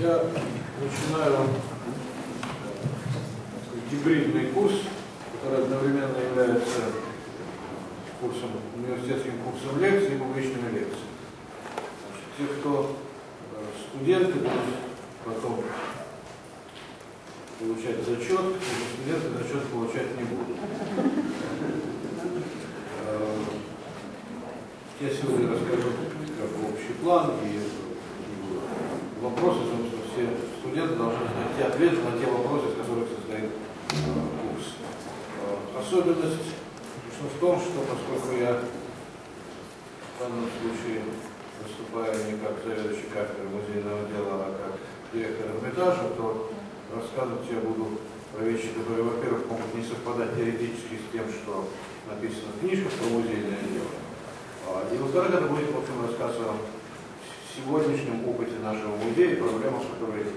Я начинаю гибридный курс, который одновременно является курсом, университетским курсом лекций и публичными лекциями. Те, кто студенты, будут потом получать зачет, студенты зачет получать не будут. Я сегодня расскажу общий план и вопросы, собственно, все студенты должны найти ответы на те вопросы, из которых создает курс. Особенность в том, что поскольку я в данном случае выступаю не как заведующий кафедрой музейного дела, а как директор Эрмитажа, то рассказывать я буду про вещи, которые, во-первых, могут не совпадать теоретически с тем, что написано в книжках про музейное дело. И, во-вторых, это будет, в общем, рассказ о сегодняшнем опыте нашего музея и проблемах, которые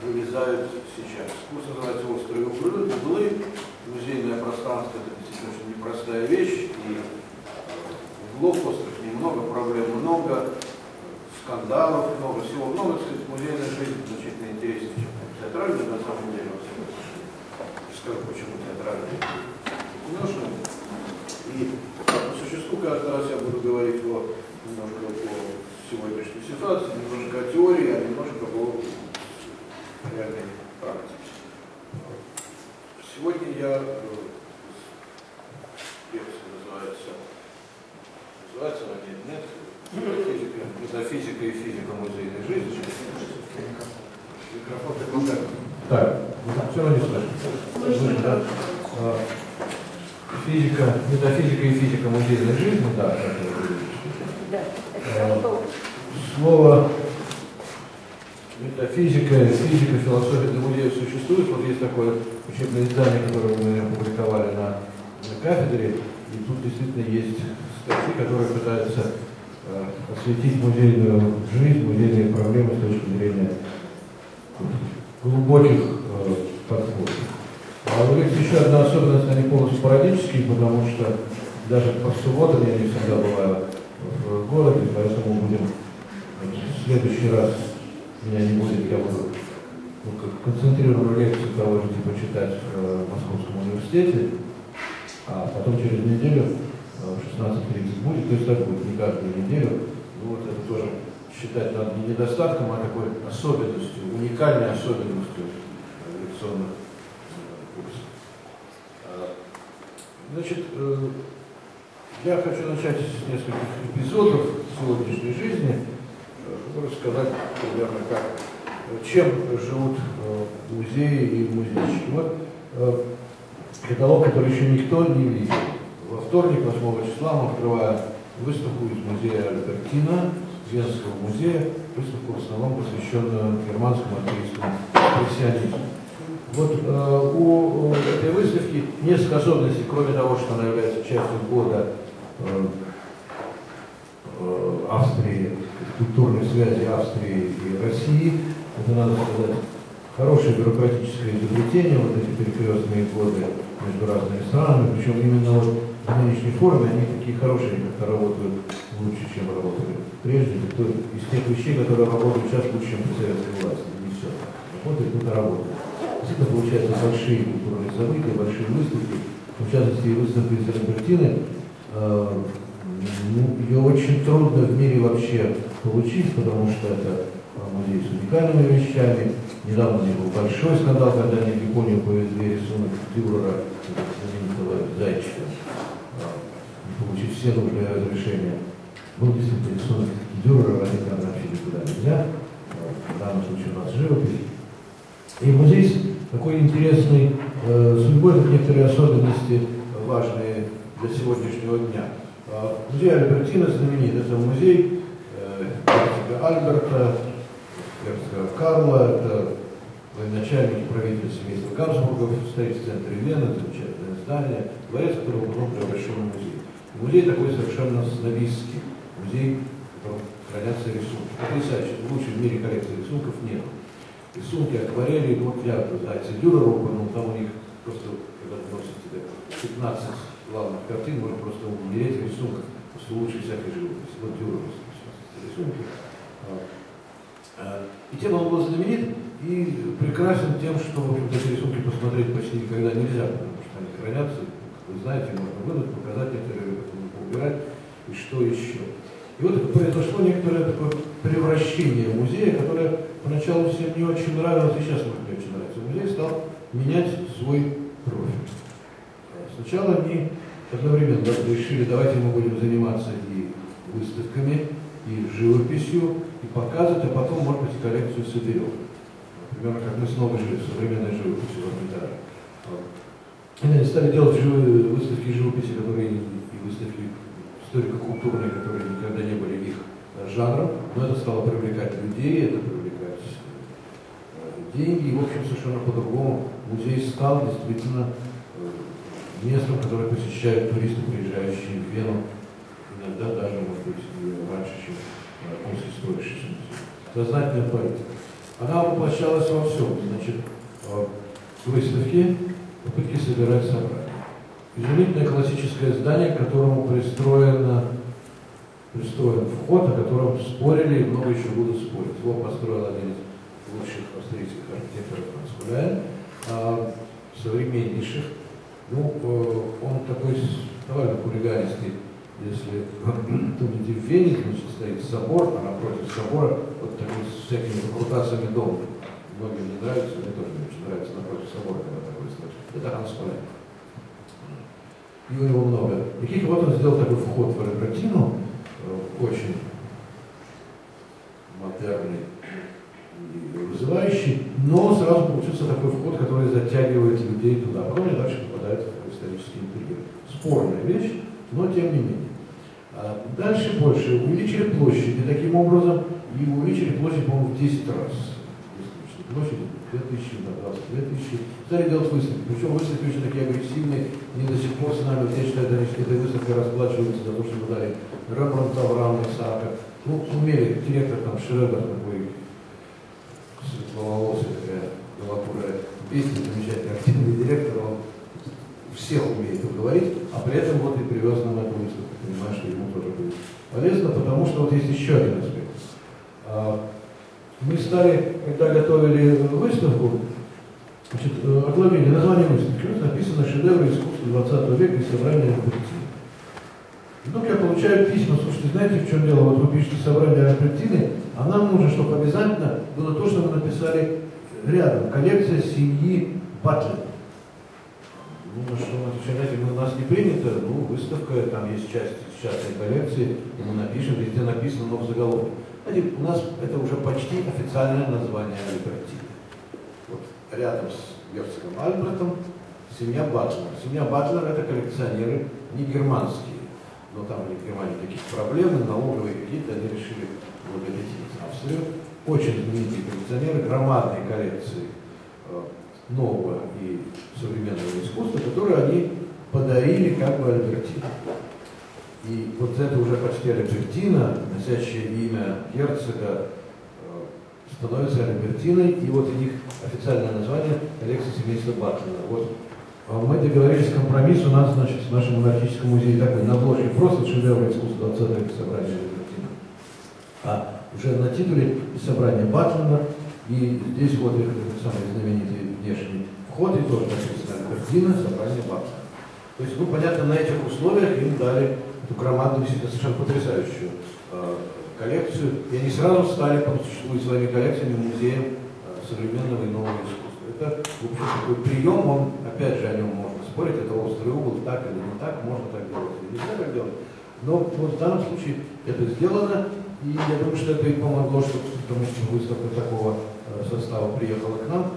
вылезают сейчас. Курс называется «Острые углы». Музейное пространство – это действительно очень непростая вещь. И углов острых немного, проблем много, скандалов много, всего много. Кстати, музейная жизнь значительно интереснее, чем театральная, на самом деле. Не скажу, почему театральная. И по существу каждый раз я буду говорить немножко о сегодняшней ситуации, немножко о теории, а немножко о реальной практике. Сегодня я лекция называется метафизика и физика музейной жизни. Микрофон такой. Так, все равно не слышно. Физика, метафизика и физика музейной жизни, да, как я говорю. Слово метафизика, физика, философия для музеев существует. Вот есть такое учебное издание, которое мы опубликовали на кафедре. И тут действительно есть статьи, которые пытаются осветить музейную жизнь, музейные проблемы с точки зрения глубоких подходов. А у них еще одна особенность, они полностью парадические, потому что даже по субботам я не всегда бываю в городе, поэтому будем в следующий раз, меня не будет, я буду концентрирую лекцию того же типа читать в Московском университете, а потом через неделю в 16:30 будет, то есть так будет не каждую неделю. Ну, вот это тоже считать надо не недостатком, а такой особенностью, уникальной особенностью лекционных. Значит, я хочу начать с нескольких эпизодов сегодняшней жизни, рассказать, наверное, чем живут музеи и музейщики. Вот каталог, который еще никто не видел. Во вторник, 8 числа, мы открываем выставку из музея Альбертина, Венского музея, выставку в основном посвященную германскому атеистскому импрессионизму. Вот у этой выставки нет способности, кроме того, что она является частью года Австрии, культурной связи Австрии и России. Это, надо сказать, хорошее бюрократическое изобретение, вот эти перекрестные годы между разными странами. Причем именно вот в нынешней форме они такие хорошие, как работают лучше, чем работали прежде. Кто из тех вещей, которые работают сейчас лучше, чем при советской власти. Не все. Работает, кто-то работает. Это получаются большие культурные события, большие выставки. В частности, выставка из Альбертины. Ее очень трудно в мире вообще получить, потому что это музей с уникальными вещами. Недавно здесь был большой скандал, когда они в Японию повезли рисунок Дюрера, знаменитого зайчика, получив все нужные разрешения. Был действительно рисунок Дюрера, а это вообще никуда нельзя. В данном случае у нас живопись. И музей такой интересной судьбой, как некоторые особенности важные для сегодняшнего дня. Музей Альбертина знаменит. Это музей герцога Альберта, герцога Карла, это военачальник правителя семейства Габсбургов, стоит в центре Вены, замечательное здание, дворец, который был превращен в музей. Музей такой совершенно снобистский, музей, в котором хранятся рисунки. Потрясающе, лучше в мире коллекции рисунков нет. Рисунки, акварели, вот я зайца Дюрера упомянул, там у них просто, когда ты носишь тебе 15 главных картин, можно просто умереть в рисунках, просто лучше всякой живописи. Вот Дюрера сейчас рисунки. И тем он был знаменит и прекрасен тем, что, в общем-то, эти рисунки посмотреть почти никогда нельзя, потому что они хранятся, как вы знаете, можно вынуть, показать некоторые, убирать и что еще. И вот произошло некоторое такое превращение музея, которое поначалу всем не очень нравилось, и сейчас мне очень нравится. Музей стал менять свой профиль. Сначала они одновременно решили, давайте мы будем заниматься и выставками, и живописью, и показывать, а потом, может быть, и коллекцию соберем. Например, как мы снова жили в современной живописи в Эрмитаже. Они стали делать выставки живописи, которые и выставки историко-культурные, которые никогда не были их жанром, но это стало привлекать людей, это привлекать деньги, и, в общем, совершенно по-другому музей стал действительно местом, которое посещают туристы, приезжающие в Вену, иногда даже, может быть, раньше, чем после строящегося музея. Сознательная политика. Она воплощалась во всем, значит, выставки, попытки собирать собрания. Изумительное классическое здание, к которому пристроен вход, о котором спорили и много еще будут спорить. Его построил один из лучших австрийских архитекторов Маскуляйн, современнейших. Ну, он такой довольно хулиганистый, если помните, в Вене, значит, стоит собор, а напротив собора вот такой с всякими репутациями дома. Многим не нравится, мне тоже не очень нравится напротив собора, когда такой стоит. Это Анскуляйн. И у него много. И вот он сделал такой вход в Альбертину, очень модерный и вызывающий, но сразу получился такой вход, который затягивает людей туда. Потом они дальше попадают в исторический интерьер. Спорная вещь, но тем не менее. Дальше больше увеличили площадь, и таким образом и увеличили площадь, по-моему, в 10 раз. Площадь 2000 на 2000. Стали делать выставки. Причем выставки очень такие агрессивные, не до сих пор с нами. Я считаю, даже этой выставкой расплачиваются за то, что мы дали Рембрандта в равных саках. Ну, умели, директор там Шребер такой светловолосый, такая голокурая песня, замечательный активный директор, он всех умеет уговорить, а при этом вот и привез нам эту выставку. Понимаешь, что ему тоже будет полезно, потому что вот есть еще один аспект. Мы стали, когда готовили выставку, значит, оглавление, название выставки, написано «Шедевры искусства 20 века и собрание Альбертины». Вдруг я получаю письма, слушайте, знаете, в чем дело, вот вы пишете «Собрание Альбертины», а нам нужно, чтобы обязательно было то, что мы написали рядом, коллекция семьи Батлер. Ну, на что мы отвечаем, у нас не принято, ну, выставка, там есть часть частной коллекции, и мы напишем, везде написано, но в заголовке. У нас это уже почти официальное название Альбертины. Вот рядом с герцогом Альбертом семья Батлер. Семья Батлер — это коллекционеры не германские, но там в Германии такие проблемы, налоговые какие-то, они решили благодетельность Австрию. Очень знаменитые коллекционеры, громадные коллекции нового и современного искусства, которые они подарили как бы Альбертине. И вот это уже почти Альбертина, носящее имя герцога, становится Альбертиной, и вот у них официальное название коллекция семейства Батлера. Вот мы договорились компромисс у нас, значит, в нашем монархическом музее такой на площади просто «Шедевры искусства 20 века собрания Альбертина». А уже на титуле «Собрание Батлера», и здесь вот их самый знаменитый внешний вход, и тоже написано «Альбертина, собрание Батлера». То есть, ну, понятно, на этих условиях им дали эту громадную, совершенно потрясающую коллекцию, и они сразу стали существовать своими коллекциями музеем современного и нового искусства. Это, в общем, такой прием, он, опять же, о нем можно спорить, это острый угол, так или не так, можно так делать или нельзя так делать, но вот в данном случае это сделано, и я думаю, что это и помогло, потому что выставка такого состава приехала к нам,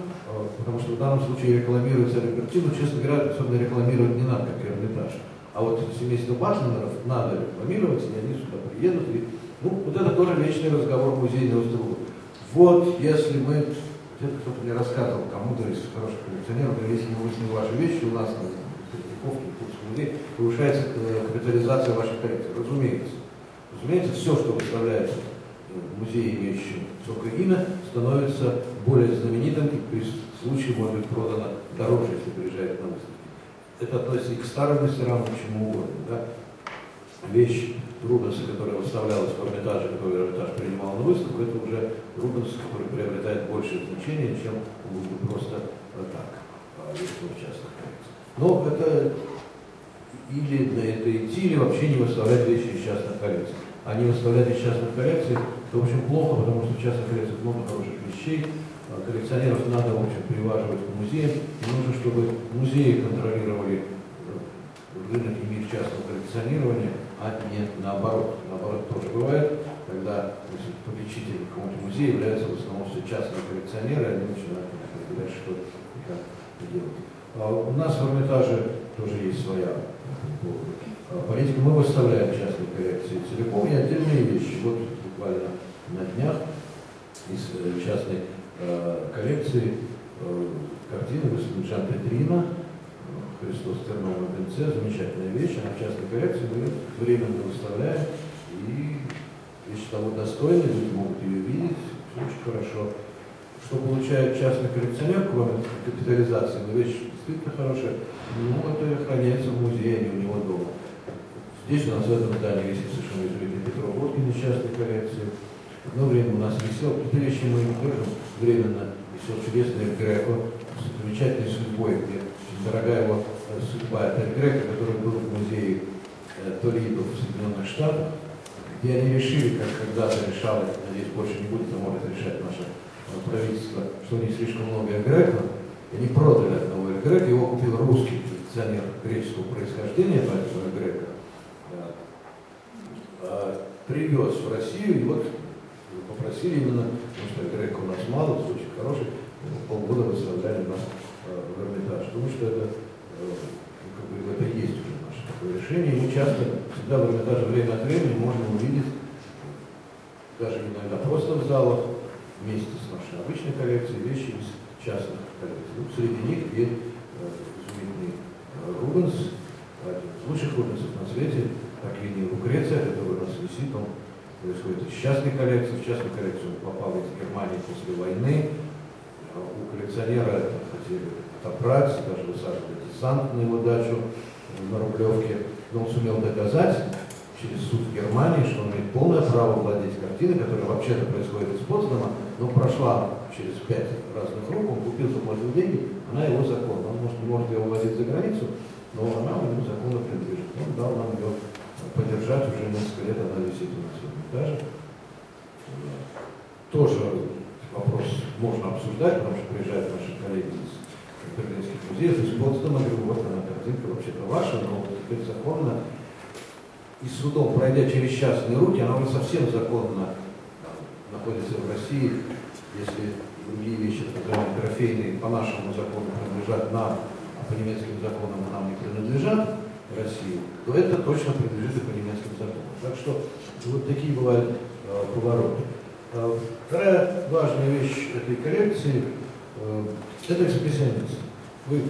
потому что в данном случае рекламируется Альбертину, честно говоря, особенно рекламировать не надо, как Эрмитаж. А вот семейство Батлеров надо рекламировать, и они сюда приедут. И, ну, вот это тоже вечный разговор музейного друга. Вот если мы, где-то кто-то мне рассказывал, кому-то из хороших коллекционеров, если мы выясним ваши вещи, у нас на Средняковке, Курском музее, повышается капитализация вашей коллекции. Разумеется. Разумеется, все, что выставляется в музее, имеющем высокое имя, становится более знаменитым и при случае может быть продано дороже, если приезжает на выставку. Это относится и к старым мастерам, и к чему угодно. Да? вещь Рубенса, которая выставлялась в Эрмитаже, которую Эрмитаж принимал на выставку, это уже Рубенс, который приобретает большее значение, чем просто так, в частных коллекциях. Но это или на это идти, или вообще не выставлять вещи из частных коллекций. А не выставлять из частных коллекций, это, в общем, плохо, потому что в частных коллекциях много хороших вещей. Коллекционеров надо, в общем, приваживать к музеям. И нужно, чтобы музеи контролировали рынок и мир частного коллекционирования, а не наоборот. Наоборот тоже бывает, когда попечителем какого-то музея являются в основном все частные коллекционеры, они начинают определять, что и как делать. У нас в Эрмитаже тоже есть своя политика. Мы выставляем частные коллекции целиком и отдельные вещи. Вот буквально на днях из частной коллекции картины Весенджан Петрина «Христос в терновом венце», замечательная вещь, она в частной коллекции, мы временно выставляем, и вещь того достойна, люди могут ее видеть, все очень хорошо. Что получает частный коллекционер, кроме капитализации, но вещь действительно хорошая, ну, это храняется в музее, а не у него дома. Здесь у нас в этом здании висит совершенно известный Петров-Водкин из частной коллекции. Одно время у нас висел, какие-то вещи мы им тоже временно висел чудесный Эль Греко с замечательной судьбой, где дорогая его судьба. Это Эль Греко, который был в музее Толидо в Соединенных Штатах, где они решили, как когда-то решали, надеюсь, больше не будет, а может решать наше правительство, что у них слишком много Эль Греко, и они продали одного Эль Греко, его купил русский коллекционер греческого происхождения, поэтому Эль Греко, привез в Россию, и вот попросили именно, потому что Эль Греко у нас мало, это очень хороший, полгода выставляли нас в Эрмитаж. Думаю, что это, как бы, это и есть уже наше такое решение, и часто, всегда в Эрмитаже время от времени можно увидеть, даже иногда просто в залах, вместе с нашей обычной коллекцией, вещи из частных коллекций. Ну, среди них есть изумительный Рубенс, один из лучших Рубенсов на свете, так линия Лукреция, который у нас висит, он происходит из частной коллекции, в частную коллекцию он попал из Германии после войны, у коллекционера хотели отобрать, даже высаживали Сезанн на его дачу на Рублевке, но он сумел доказать через суд в Германии, что он имеет полное право владеть картиной, которая вообще-то происходит из Потсдама, но прошла через 5 разных рук, он купил, заплатил деньги, она его законна. Он, может, не может ее вывозить за границу, но она ему законно принадлежит. Он дал нам ее подержать, уже несколько лет она висит у нас в Эрмитаже. Тоже вопрос можно обсуждать, потому что приезжают наши коллеги из берлинских музеев, из Потсдама, говорю, вот она картинка вообще-то ваша, но теперь законно. И судом, пройдя через частные руки, она уже совсем законно находится в России, если другие вещи, которые трофейные, по нашему закону принадлежат нам, а по немецким законам нам не принадлежат России, то это точно принадлежит и по немецким законам. Так что вот такие бывают повороты. Вторая важная вещь этой коллекции – это экспрессионизм. Вы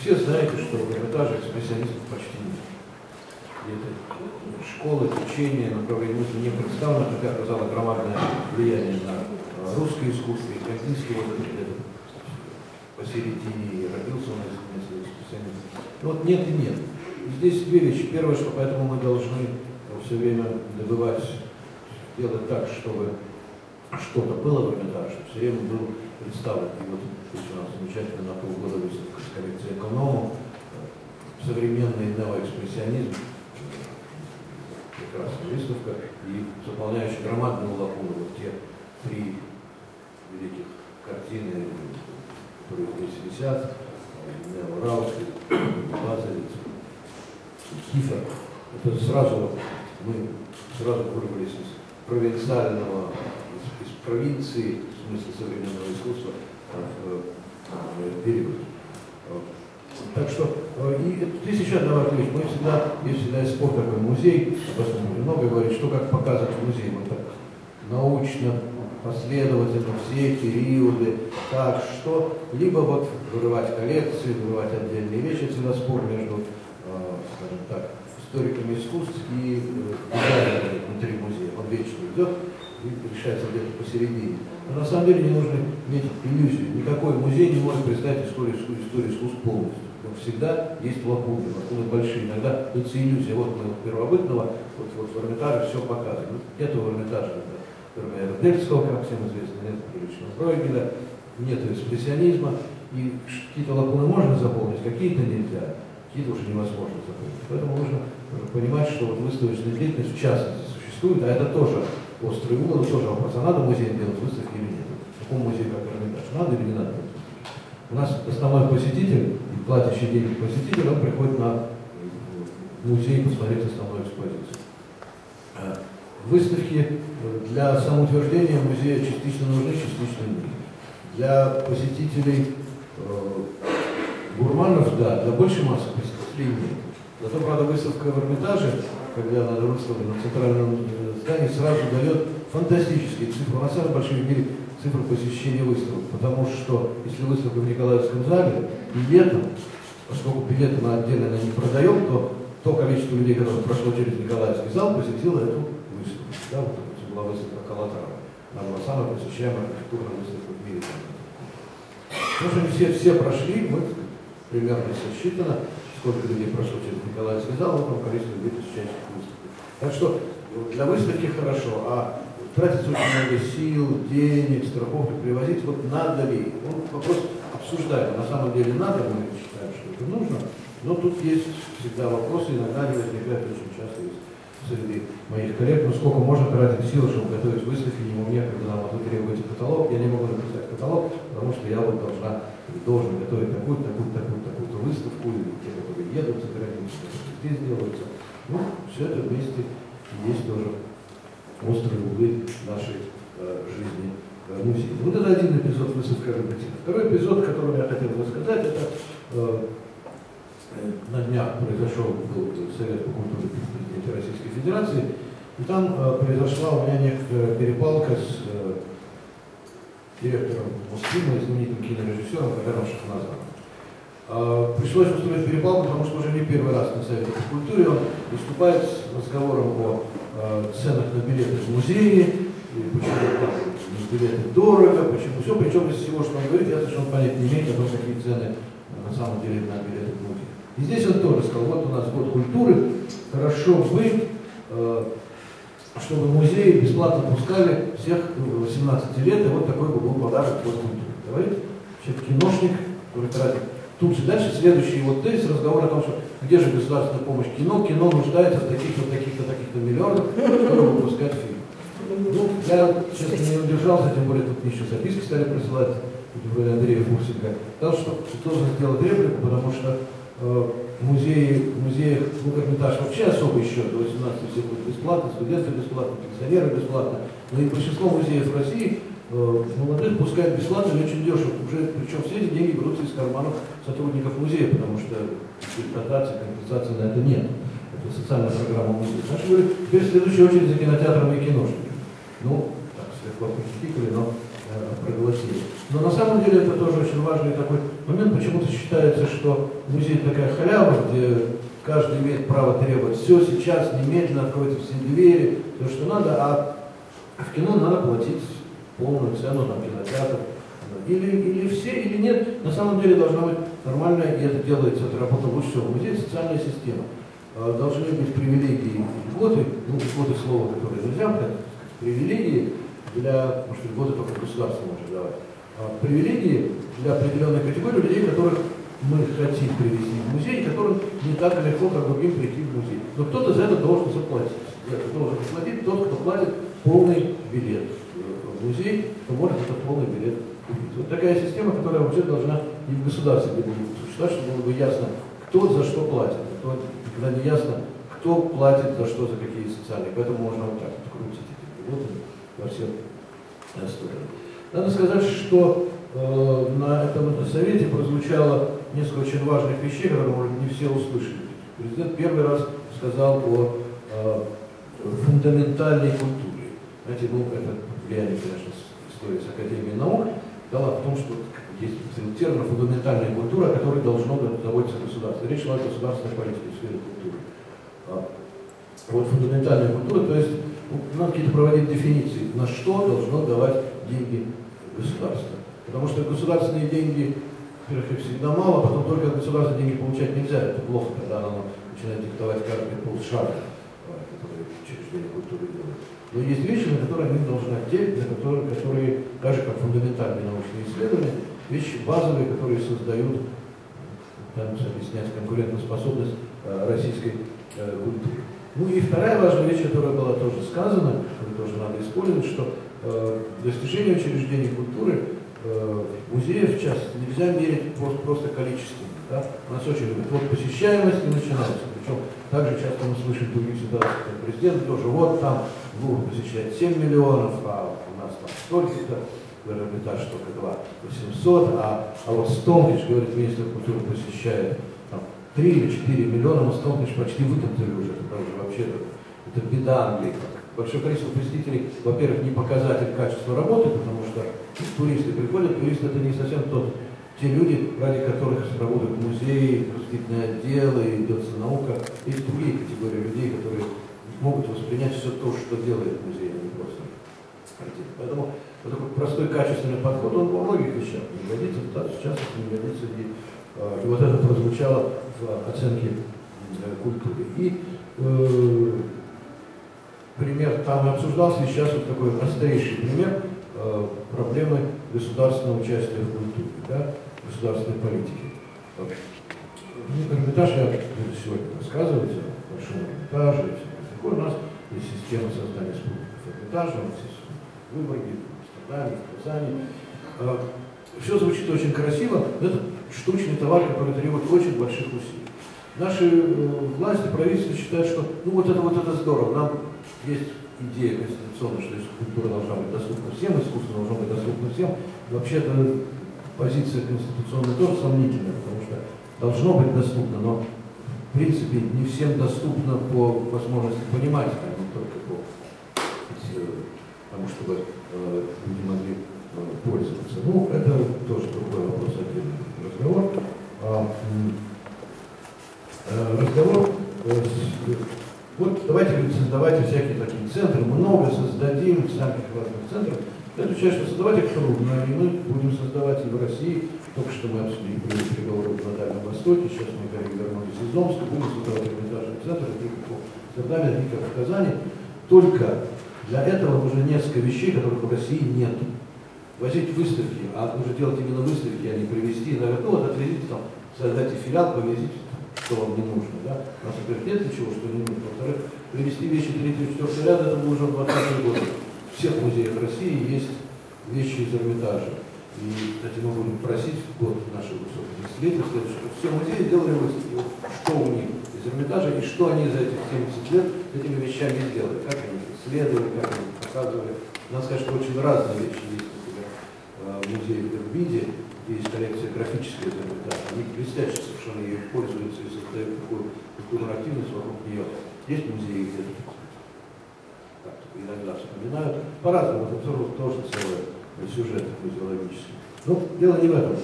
все знаете, что в Эрмитаже экспрессионизма почти нет. Школы, течения, направления мысли не представлены, хотя оказало громадное влияние на русское искусство, и Кандинский вот этот посередине, и родился у нас несколько экспрессионистов. Вот нет и нет. Здесь две вещи. Первое, что поэтому мы должны все время добывать, делать так, чтобы что-то было в Эрмитаже, чтобы все время был представлен. И вот у нас замечательно на полгода выставка с коллекцией «Эконом», современный неоэкспрессионизм, прекрасная выставка, и заполняющая громадную лакуну. Вот те три великих картины, которые здесь висят, Неорауски, Базелиц, Кифа. Это сразу, мы сразу вырвались из провинциального, из провинции, в смысле современного искусства, период. Так что, и здесь еще одна важная вещь. Мы всегда, есть всегда есть спорт такой музей, об этом много говорит, что как показывать в музее. Мы так научно, последовательно, все периоды, так что, либо вот вырывать коллекции, вырывать отдельные вещи, всегда спор между, скажем так, историками искусств и дизайнерами внутри музея. Он вечно идет и решается где-то посередине. Но на самом деле не нужно иметь иллюзию. Никакой музей не может представить историю искусств полностью. всегда действовала публика, откуда большие. Иногда это иллюзия вот первобытного, вот в Эрмитаже все показывает. Нет в Эрмитаже, кроме Эрдельского, как всем известно, нет приличного Бройгеля, нет экспрессионизма. И какие-то лакуны можно заполнить, какие-то нельзя, какие-то уже невозможно заполнить. Поэтому нужно понимать, что вот выставочная деятельность в частности существует, а это тоже острый угол, тоже вопрос, а надо музей делать, выставки или нет? В таком музее, как Эрмитаж, надо или не надо? У нас основной посетитель, платящий денег посетитель, он приходит на музей посмотреть основную экспозицию. Выставки для самоутверждения музея частично нужны, частично нет. Для посетителей гурманов, да, для большей массы посетителей нет. Зато, правда, выставка в Эрмитаже, когда она выставлена в центральном здании, сразу дает фантастические цифры, на самом большом мире цифры посещения выставок. Потому что, если выставка в Николаевском зале, билетом, поскольку билеты мы отдельно не продаем, то количество людей, которые прошло через Николаевский зал, посетило эту выставку. Да, вот была выставка Калатрава. Она была самая посещаемая архитектурная выставка в мире. Потому что все прошли, вот примерно сосчитано, сколько людей прошло через Николаевский зал, вот там количество людей, посещающих выставки. Так что для выставки хорошо, а тратится очень много сил, денег, страховки, привозить, вот надо ли? Он вопрос обсуждаем, на самом деле надо, мы считаем, что это нужно, но тут есть всегда вопросы, иногда они возникают очень часто из среды моих коллег, ну сколько можно тратить сил, чтобы готовить выставки, не у меня, когда нам вот требуется каталог, я не могу написать каталог, потому что я вот должен готовить такую-то выставку, или те, которые едут за границу, здесь делаются, ну все это вместе есть тоже острые углы нашей жизни музея. Вот это один эпизод выставки Робертина. Второй эпизод, который я хотел рассказать, это на днях произошел Совет по культуре президента Российской Федерации, и там произошла у меня некоторая перепалка с директором Мосфильма, знаменитым кинорежиссером Федором. Пришлось устроить перепалку, потому что уже не первый раз на Совете по культуре он выступает с разговором о ценах на билеты в музее, и почему там билеты дорого, почему все, причем из всего, что он говорит, я совершенно понятия не имею, потому какие цены на самом деле на билеты в музее. И здесь он тоже сказал, вот у нас год культуры, хорошо бы, чтобы музеи бесплатно пускали всех 18 лет, и вот такой бы был подарок год культуры. Говорит, вообще киношник, который тратит. Тут же дальше следующий вот тезис, разговор о том, что где же государственная помощь кино, кино нуждается в таких-то миллионов, чтобы выпускать фильм. Ну, я, честно, не удержался, тем более тут еще записки стали присылать, Андрея Фурсенко. Сказал, что должен сделать реплику, потому что в музеях, ну, Эрмитаж вообще особый счет, до 18 все будет бесплатно, студенты бесплатно, пенсионеры бесплатно, но и большинство музеев России молодых пускают бесплатно и очень дешево. Уже, причем все эти деньги берутся из карманов сотрудников музея, потому что компенсации на это нет. Это социальная программа музея. Значит, говорит, теперь следующая очередь за кинотеатром и киношниками. Ну, так слегка похихикали, но проголосили. Но на самом деле это тоже очень важный такой момент. Почему-то считается, что музей такая халява, где каждый имеет право требовать все сейчас, немедленно, откройте все двери, то, что надо, а в кино надо платить полную цену, там, кинотеатр. Или все, или нет. На самом деле должна быть нормальная, и это делается, это работа лучше всего в музее, социальная система. Должны быть привилегии и льготы, ну, льготы слова, которые нельзя, так, привилегии для, потому что льготы только государство может давать, привилегии для определенной категории людей, которых мы хотим привести в музей, которым не так легко, как другим, прийти в музей. Но кто-то за это должен заплатить. Кто должен заплатить? Тот, кто платит полный билет в музей, кто может это полный билет. Вот такая система, которая вообще должна и в государстве существовать, чтобы было бы ясно, кто за что платит. Когда не ясно, кто платит за что, за какие социальные. Поэтому можно вот так вот крутить эти пилоты во всех сторонах. Надо сказать, что на этом совете прозвучало несколько очень важных вещей, которые, может, не все услышали. Президент первый раз сказал о фундаментальной культуре. Знаете, ну, это влияние, конечно, истории с Академией наук, дала о том, что есть термин фундаментальная культура, о которой должно заботиться государство. Речь шла о государственной политике в сфере культуры. Вот фундаментальная культура, то есть надо какие-то проводить дефиниции, на что должно давать деньги государство. Потому что государственные деньги Во-первых, их всегда мало, потом только государство деньги получать нельзя. Это плохо, когда оно начинает диктовать каждый полшага, который учреждение культуры делает. Но есть вещи, на которые они должны отделить, на которые, даже как фундаментальные научные исследования, вещи базовые, которые создают, пытаемся объяснять, конкурентоспособность российской культуры. Ну и вторая важная вещь, которая была тоже сказана, которую тоже надо использовать, что достижение учреждений культуры, музеев в частности, нельзя мерить просто количеством. Да? У нас очень любят. Вот посещаемость и начинается. Причем также часто мы слышим других ситуаций, как президент тоже, вот там Лувр посещает 7 миллионов, а у нас там столько-то, Эрмитаж только 2 800, а вот Стоунхендж, говорит, министр культуры посещает там 3 или 4 миллиона, но Стоунхендж почти вытоптали уже, потому что вообще это беда Англии. Большое количество посетителей, во-первых, не показатель качества работы, потому что туристы приходят, туристы это не совсем те люди, ради которых работают музеи, просветительные отделы, ведется наука, и другие категории людей, которые могут воспринять все то, что делает музей, а не просто артист. Поэтому вот такой простой качественный подход, он во многих вещах не годится, в частности не годится, и вот это прозвучало в оценке культуры. И пример там и обсуждался, и сейчас вот такой острейший пример проблемы государственного участия в культуре, да, государственной политики. Эрмитаж, я буду сегодня рассказывать о Большом Эрмитаже, у нас есть система создания спутников Эрмитажа, у нас есть выборы в Амстердаме, в Казани. Все звучит очень красиво, но это штучный товар, который требует очень больших усилий. Наши власти, правительство считают, что ну вот это здорово, нам есть идея конституционная, что культура должна быть доступна всем, искусство должно быть доступно всем. Вообще-то позиция конституционная тоже сомнительная, потому что должно быть доступно, но в принципе не всем доступно по возможности понимать, а не только по тому, чтобы люди могли пользоваться. Ну, это тоже другой вопрос, отдельный разговор. Вот давайте создавайте всякие такие центры, много создадим самих разных центров. Это часть, что создавать их трудно, и мы будем создавать и в России. Только что мы обсудили переговоры на Дальнем Востоке, сейчас мы вернулись из Омска, будем создавать Эрмитажный центр, в Амстердаме, только в Казани. Только для этого нужно несколько вещей, которых в России нет. Возить выставки, а нужно делать именно выставки, а не привезти, наверное, ну вот отвезите там, создайте филиал, повезите, что вам не нужно. Да? У нас, во-первых, нет ничего, что не нужно. Во-вторых, привезти вещи 3-4 ряда, это было уже в 20 году. В всех музеях России есть вещи из Эрмитажа. И, кстати, мы будем просить в год нашего 250-летия, чтобы все музеи делали выставки, что у них из Эрмитажа и что они за этих 70 лет этими вещами сделали, как они их исследовали, как они их показывали. Надо сказать, что очень разные вещи есть, например, в музее в Ирбиде. Есть коллекция графическая из Эрмитажа, они блестяще совершенно ее пользуются и создают такую нарративность вокруг нее. Есть музеи, где иногда вспоминают, по-разному, это тоже целый сюжет музеологический. Но дело не в этом.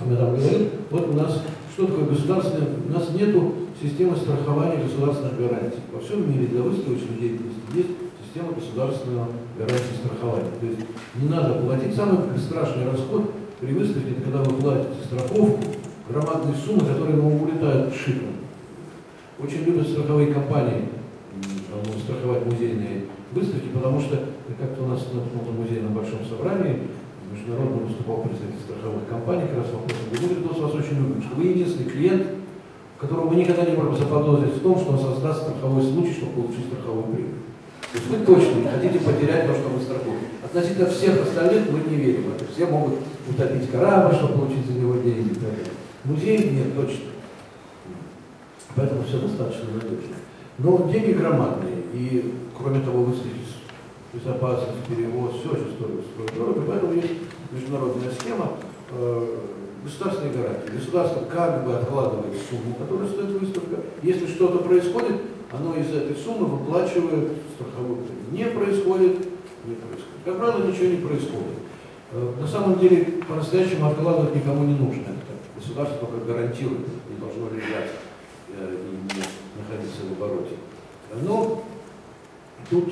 Мы там говорим, вот у нас что такое государственное, у нас нету системы страхования государственных гарантий. Во всем мире для выставочной деятельности есть система государственного гарантии страхования. То есть не надо платить самый страшный расход при выставке, когда вы платите страховку, громадные суммы, которые вам улетают шиком. Очень любят страховые компании страховать музейные выставки, потому что как-то у нас на музейном большом собрании международно выступал представитель страховых компаний, как раз вопросом говорит, что вас очень любит, что вы единственный клиент, которого вы никогда не можете заподозрить в том, что он создаст страховой случай, чтобы получить страховую прибыль. То есть вы точно не хотите потерять то, что вы страхуете. Относительно всех остальных мы не верим. Это все могут утопить корабль, чтобы получить за него деньги и так далее. Музей нет, точно. Поэтому все достаточно надежно. Но деньги громадные. И кроме того, выставить безопасность, перевоз, все очень стоит дорого. Поэтому есть международная схема государственной гарантии. Государство как бы откладывает сумму, которая стоит выставка. Если что-то происходит, оно из этой суммы выплачивает страховую премию. Не происходит. Как правило, ничего не происходит. На самом деле, по-настоящему откладывать никому не нужно. Это государство только гарантирует, не должно лежать и не находиться в обороте. Но тут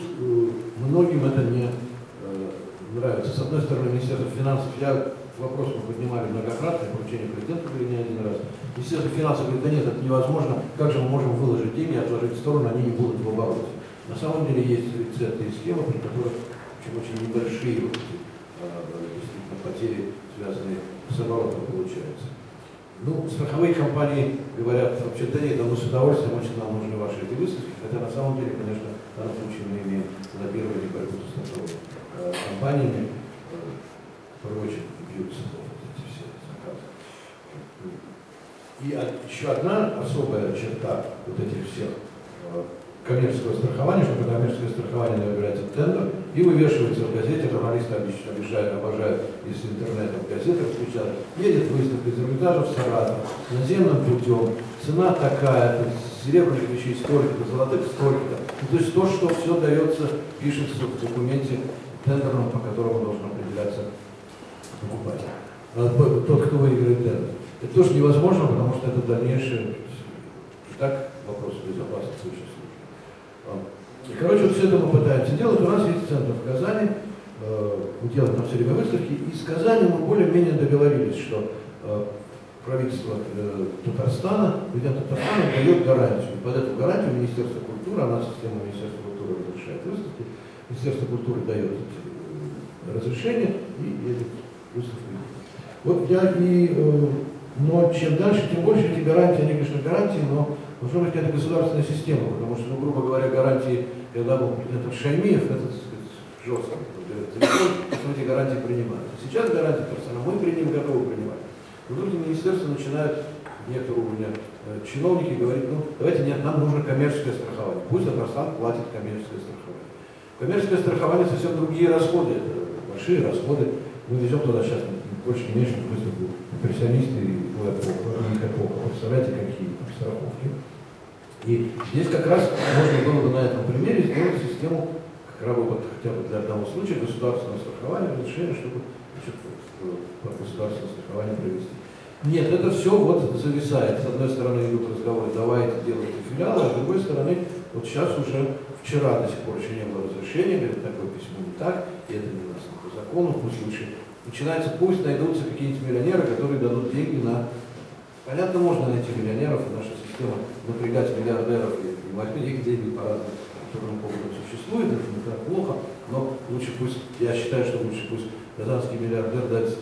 многим это не нравится. С одной стороны, Министерство финансов, я вопрос мы поднимали многократно, поручение президента были не один раз. Естественно, финансов говорит, да нет, это невозможно, как же мы можем выложить деньги, отложить в сторону, они не будут в обороте. На самом деле есть рецепты и схемы, при которых очень небольшие потери, связанные с оборотом, получаются. Ну, страховые компании говорят, вообще-то нет, да мы с удовольствием, очень нам нужны ваши эти выставки, хотя на самом деле, конечно, в данном случае мы имеем лоббирование борьбу с страховыми компаниями, прочее, бьются эти все заказы. И еще одна особая черта вот этих всех коммерческого страхования, что коммерческое страхование набирается в тендер и вывешивается в газете, журналисты обожают из интернета в газетах, печатают, едет выставка из Эрмитажа в Саратов, наземным путем, цена такая, серебряных вещей столько-то, золотых столько-то. То есть то, что все дается, пишется в документе тендерном, по которому должен определяться покупатель. Тот, кто выиграет тендер. Это тоже невозможно, потому что это дальнейшее, так, вопрос безопасности существует. И, короче, вот все это мы пытаемся делать. У нас есть центр в Казани, мы делаем там все время выставки. Из Казани мы более-менее договорились, что правительство Татарстана, президент Татарстана дает гарантию. Под эту гарантию Министерство культуры, она система Министерства культуры разрешает выставки, Министерство культуры дает разрешение и едет выставку. Вот я и... Но чем дальше, тем больше эти гарантии, они, конечно, гарантии, но должна быть какая-то государственная система, потому что, ну, грубо говоря, гарантии, когда был этот Шаймиев, это, так сказать, жестко, что эти гарантии принимают. Сейчас гарантии персонала мы готовы принимать. Но люди министерства начинают, некоторого уровня чиновники говорят, ну, давайте, нет, нам нужно коммерческое страхование. Пусть Татарстан платит коммерческое страхование. Коммерческое страхование совсем другие расходы, это большие расходы. Мы везем туда сейчас больше не меньше, выставку импрессионисты и Никакого. Представляете, какие страховки. И здесь как раз можно было бы на этом примере сделать систему, как работать хотя бы для одного случая, государственного страхования, разрешение, чтобы государственное страхование провести. Нет, это все вот зависает. С одной стороны идут разговоры, давайте делайте филиалы, а с другой стороны, вот сейчас уже вчера до сих пор еще не было разрешения, говорят, такое письмо не так, и это не нас по закону, пусть лучше. Начинается, пусть найдутся какие-нибудь миллионеры, которые дадут деньги на... Понятно, можно найти миллионеров, и наша система напрягать миллиардеров и возьми их деньги по разным поводам существует, это не так плохо, но лучше пусть, я считаю, что лучше пусть казанский миллиардер дать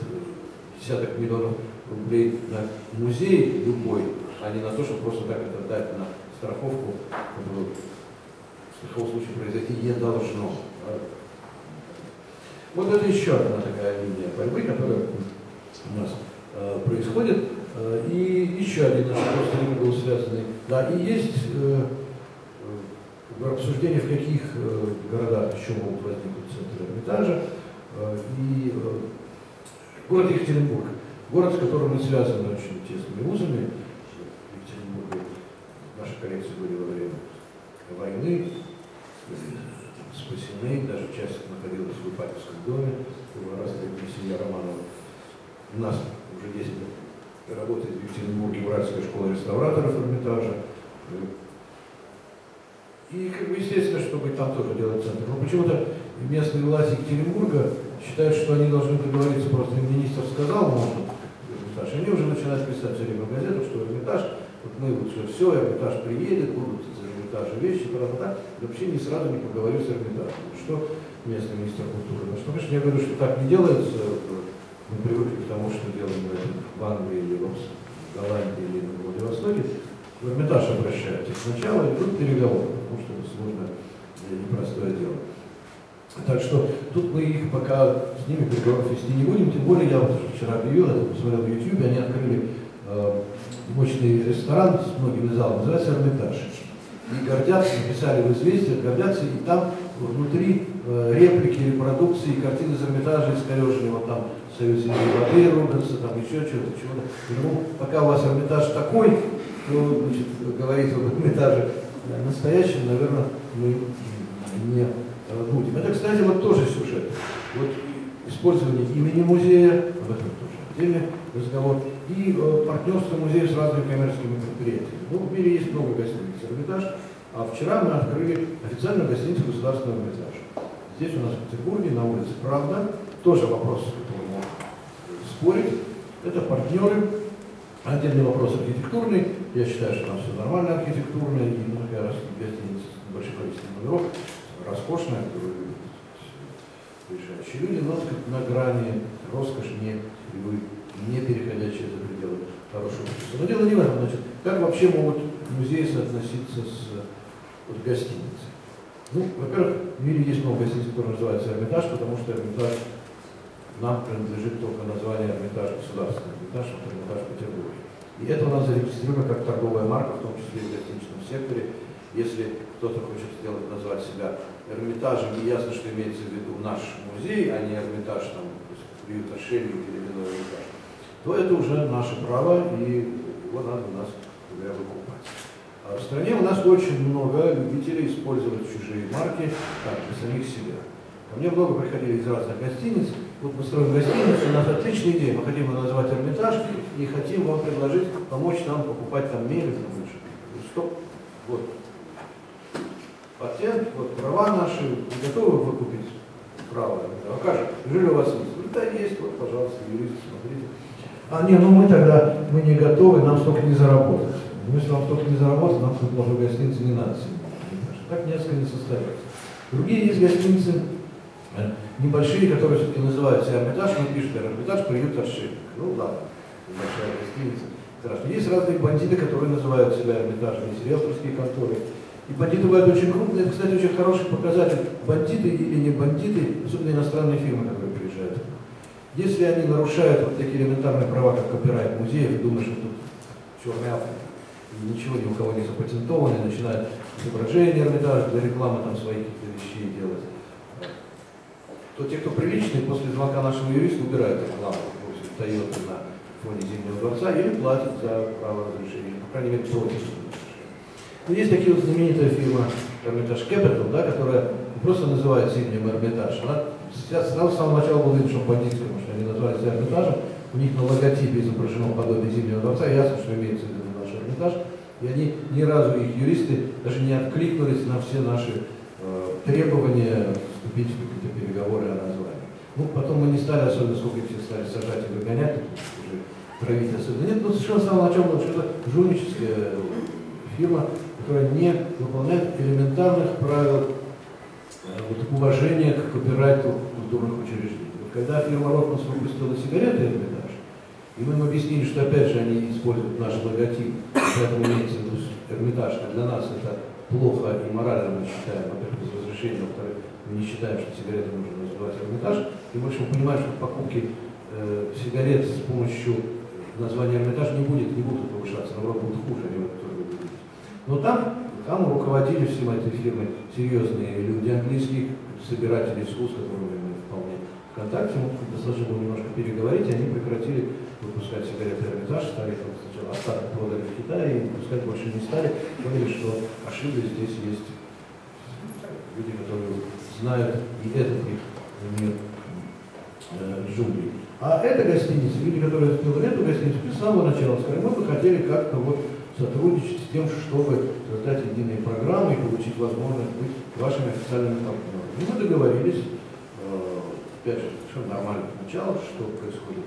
десяток миллионов рублей на музей любой, а не на то, чтобы просто так это дать на страховку, которую в страховом случае произойти не должно. Вот это еще одна такая линия борьбы, которая у нас происходит. И еще один наш вопрос был связанный. Да, и есть обсуждение, в каких городах еще могут возникнуть центры Эрмитажа. И город Екатеринбург, город, с которым мы связаны очень тесными узами. В Екатеринбурге наши коллекции были во время войны спасены, даже часть находилась в Ипатьевском доме, была расстреляна семья Романова. У нас уже 10 лет работает в Екатеринбурге братская школа реставраторов Эрмитажа. И, как бы, естественно, чтобы там тоже делать центр. Но почему-то местные власти Екатеринбурга считают, что они должны договориться, просто министр сказал, можно Эрмитаж. Они уже начинают писать все время в газету, что Эрмитаж, вот мы вот все, Эрмитаж приедет, будут из Эрмитажа вещи, правда, и вообще не сразу не поговорю с Эрмитажем. Что местный министр культуры? Что, конечно, я говорю, что так не делается. Мы привыкли к тому, что делаем в Англии или в Голландии или в Владивостоке. В Эрмитаж обращаются сначала, и тут переговоры, потому что это сложное и непростое дело. Так что тут мы их пока с ними переговоров вести не будем, тем более я вот вчера объявил, это посмотрел в YouTube, они открыли мощный ресторан с многими залами, называется Эрмитаж. И гордятся, написали в известиях, гордятся, и там внутри реплики, репродукции, картины из Эрмитажа, искореженные, вот там Союзе Батлера, Рубенса, там еще чего-то, Ну, пока у вас Эрмитаж такой, то, значит, говорить об Эрмитаже настоящем, наверное, мы не будем. Это, кстати, вот тоже сюжет. Вот использование имени музея, об этом тоже отдельный разговор, и партнерство музеев с разными коммерческими предприятиями. Ну, в мире есть много гостиниц Эрмитаж, а вчера мы открыли официальную гостиницу государственного Эрмитажа. Здесь у нас в Петербурге, на улице Правда, тоже вопрос спорить, это партнеры. Отдельный вопрос архитектурный, я считаю, что там все нормально архитектурно, и ну, я раз большое количество номеров, роскошное, решающие люди, но на грани роскошь, не переходящие за пределы хорошего вкуса. Но дело не в этом, значит, как вообще могут музеи соотноситься с вот, гостиницей? Ну, во-первых, в мире есть много гостиниц, которые называются Эрмитаж, потому что Эрмитаж нам принадлежит только название Эрмитаж государственный, Эрмитаж, Эрмитаж Петербурга. И это у нас зарегистрировано как торговая марка, в том числе и в гостиничном секторе. Если кто-то хочет сделать, назвать себя Эрмитажем, и ясно, что имеется в виду наш музей, а не Эрмитаж, там, приют отшельник или иной Эрмитаж, то это уже наше право, и его надо у нас выкупать. А в стране у нас очень много любителей использовать чужие марки, так, для самих себя. Ко мне много приходили из разных гостиниц. Вот мы строим гостиницу, у нас отличная идея, мы хотим его назвать Эрмитаж и хотим вам предложить помочь нам покупать там мебель, стоп, вот патент, вот права наши, вы готовы выкупить право? А как? Жили у вас есть? Да есть, вот, пожалуйста, юристы, смотрите. А не, ну мы тогда, мы не готовы, нам столько не заработать. Если нам столько не заработать, нам тут много гостиницы не надо. Так несколько не состоится. Другие есть гостиницы, небольшие, которые все-таки называются Эрмитаж, но пишут Эрмитаж, приют отшельник. Ну ладно, большая гостиница. Страшно. Есть разные бандиты, которые называют себя Эрмитажами, есть риэлторские конторы. И бандиты бывают очень крупные, это, кстати, очень хороший показатель, бандиты или не бандиты, особенно иностранные фирмы, которые приезжают. Если они нарушают вот такие элементарные права, как копирайт музеев, думают, что тут черный автор, ничего ни у кого не запатентовано, начинают изображение Эрмитажа для рекламы там свои какие-то вещи делать, то те, кто приличный, после звонка нашего юриста убирают рекламу, встает на фоне Зимнего дворца или платят за право разрешения, по крайней мере, против. Но есть такие вот знаменитая фирма Эрмитаж Capital, да, которая просто называет Зимним Эрмитаж. Она сразу с самого начала была видно, что бандитская, потому что они назвались Эрмитажем, у них на логотипе изображено подобие Зимнего дворца, ясно, что имеется в виду наш Эрмитаж, и они ни разу, их юристы, даже не откликнулись на все наши требования вступить в какие-то переговоры о названии. Ну, потом мы не стали, особенно сколько все стали сажать и выгонять, уже травить особенно. Нет, ну совершенно с самого начала было что-то жульническая фирма, которая не выполняет элементарных правил вот, уважения к копирайту культурных учреждений. Вот, когда фирма Ротманс выпустила сигареты Эрмитаж, и мы им объяснили, что опять же они используют наш логотип, поэтому имеется в виду Эрмитаж, а для нас это плохо и морально мы считаем, во-первых, без разрешения, во-вторых, мы не считаем, что сигареты нужно называть Эрмитаж. И в общем понимаем, что покупки сигарет с помощью названия Эрмитаж не будут повышаться, наоборот, будут хуже, они будут тоже выглядеть. Но там руководили всем этой фирмой серьезные люди английские, собиратели искусств, которые мы вполне ВКонтакте, достаточно было немножко переговорить, и они прекратили выпускать сигареты Эрмитаж, стали сначала остаток продали в Китае, и выпускать больше не стали, поняли, что ошибки здесь есть люди, которые знают и этот их мир джунглей. А эта гостиница, люди, которые сделали эту гостиницу, с самого начала сказали, мы бы хотели как-то вот сотрудничать с тем, чтобы создать единые программы и получить возможность быть вашими официальными партнерами. И мы договорились, опять же, совершенно нормально сначала, что происходит.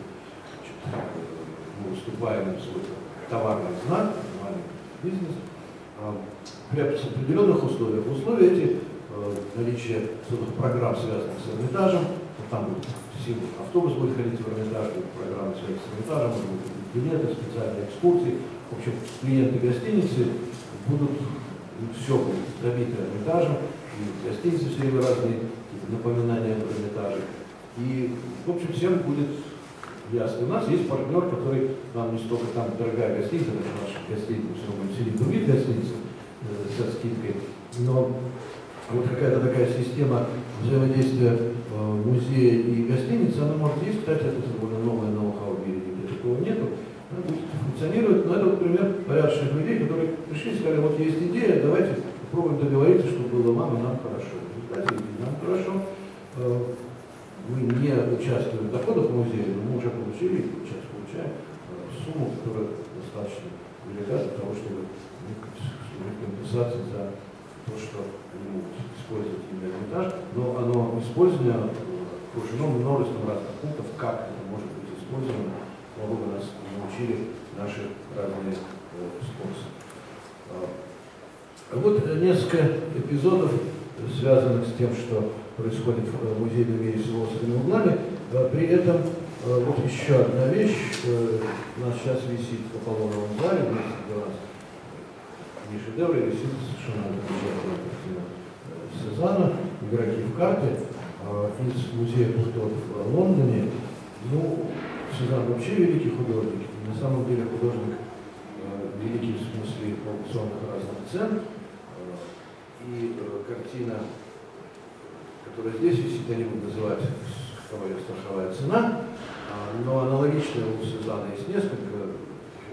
Мы выступаем в свой товарный знак, нормальный бизнес, при определенных условиях. Условия эти, наличие программ, связанных с Эрмитажем, там будет автобус будет ходить в Эрмитаж, будет программа, связанная с Эрмитажем, будут билеты, специальные экскурсии. В общем, клиенты гостиницы будут, все будет забито Эрмитажем, и гостиницы все время разные, напоминания об Эрмитаже. И, в общем, всем будет ясно. У нас есть партнер, который нам не столько там дорогая гостиница, даже наша гостиница, все равно сидит в других гостиницах со скидкой, но вот какая-то такая система взаимодействия музея и гостиницы, она может есть, кстати, это довольно новое ноу-хау, где такого нету, она будет функционировать, но это, например, порядочных людей, которые пришли и сказали, вот есть идея, давайте попробуем договориться, чтобы было вам и нам хорошо. Кстати, нам хорошо. Мы не участвуем в доходах музея, но мы уже получили, сейчас получаем сумму, которая достаточно велика для того, чтобы компенсация за то, что они могут использовать именно Эрмитаж, но оно использование окружено множеством разных пунктов, как это может быть использовано. использованы, много нас научили наши родные спонсоры. Вот несколько эпизодов, связанных с тем, что происходит в музейном мире с острыми углами. При этом вот еще одна вещь. У нас сейчас висит в Аполлоновом зале, у нас не шедевр, висит совершенно замечательная Сезанна, игроки в карты из музея Петров в Лондоне. Ну, Сезанн вообще великий художник. На самом деле художник великий в смысле аукционных разных цен. И картина, которая здесь висит, я не буду называть, какова ее страховая цена, но аналогичная у Сезанна есть несколько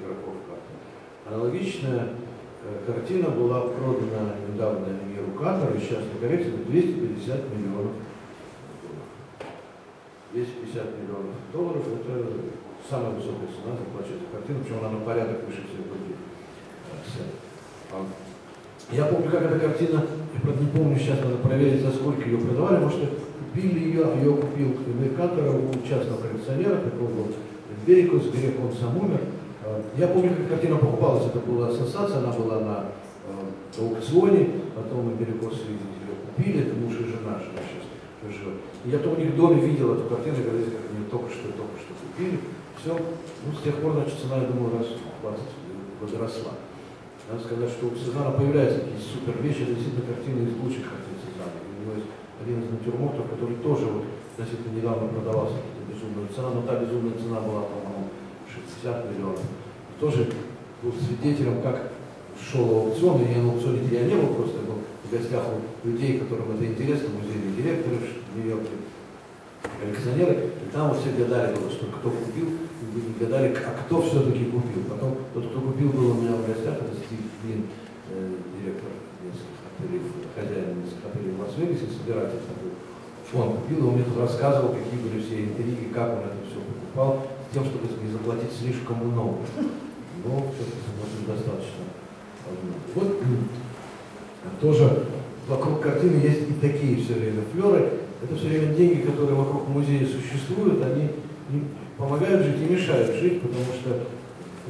игроков карты. Аналогичная картина была продана недавно миру Катару, и сейчас на коррекции 250 миллионов долларов. 250 миллионов долларов – это самая высокая цена, заплачивается картина, причем она на порядок выше всех других. Я помню, как эта картина, я не помню, сейчас надо проверить, за сколько ее продавали, может, купили ее купил коммеркатора у частного коллекционера, такого был Берекус, Греко, он сам умер. Я помню, как картина покупалась, это была ассоциация, она была на аукционе, потом мы Берекус ее купили, это муж и жена, что сейчас живет. Я то у них в доме видел эту картину, когда они только что купили, все. Ну, с тех пор, значит, цена, я думаю, раз в 20 возросла. Надо сказать, что у Сезанна появляются такие супер вещи, это действительно картины из лучших картин Сезанна. У него есть один из натюрмортов, который тоже вот относительно недавно продавался какую-то безумную цену, но та безумная цена была, по-моему, 60 миллионов. И тоже был свидетелем, как шел аукцион, и я на аукционе я не был, просто был в гостях у людей, которым это интересно, музейные директоры в Нью-Йорке, коллекционеры, и там все гадали было, что кто купил, и гадали, а кто все-таки купил. Потом тот, кто купил, был у меня в гостях, это Стив Мин, директор нескольких отелей, хозяин нескольких отелей в Лас-Вегасе, собиратель такой. Он купил, и он мне тут рассказывал, какие были все интриги, как он это все покупал, с тем, чтобы не заплатить слишком много. Но все-таки достаточно. Вот тоже вокруг картины есть и такие все время флеры. Это все время деньги, которые вокруг музея существуют, они не помогают жить и мешают жить, потому что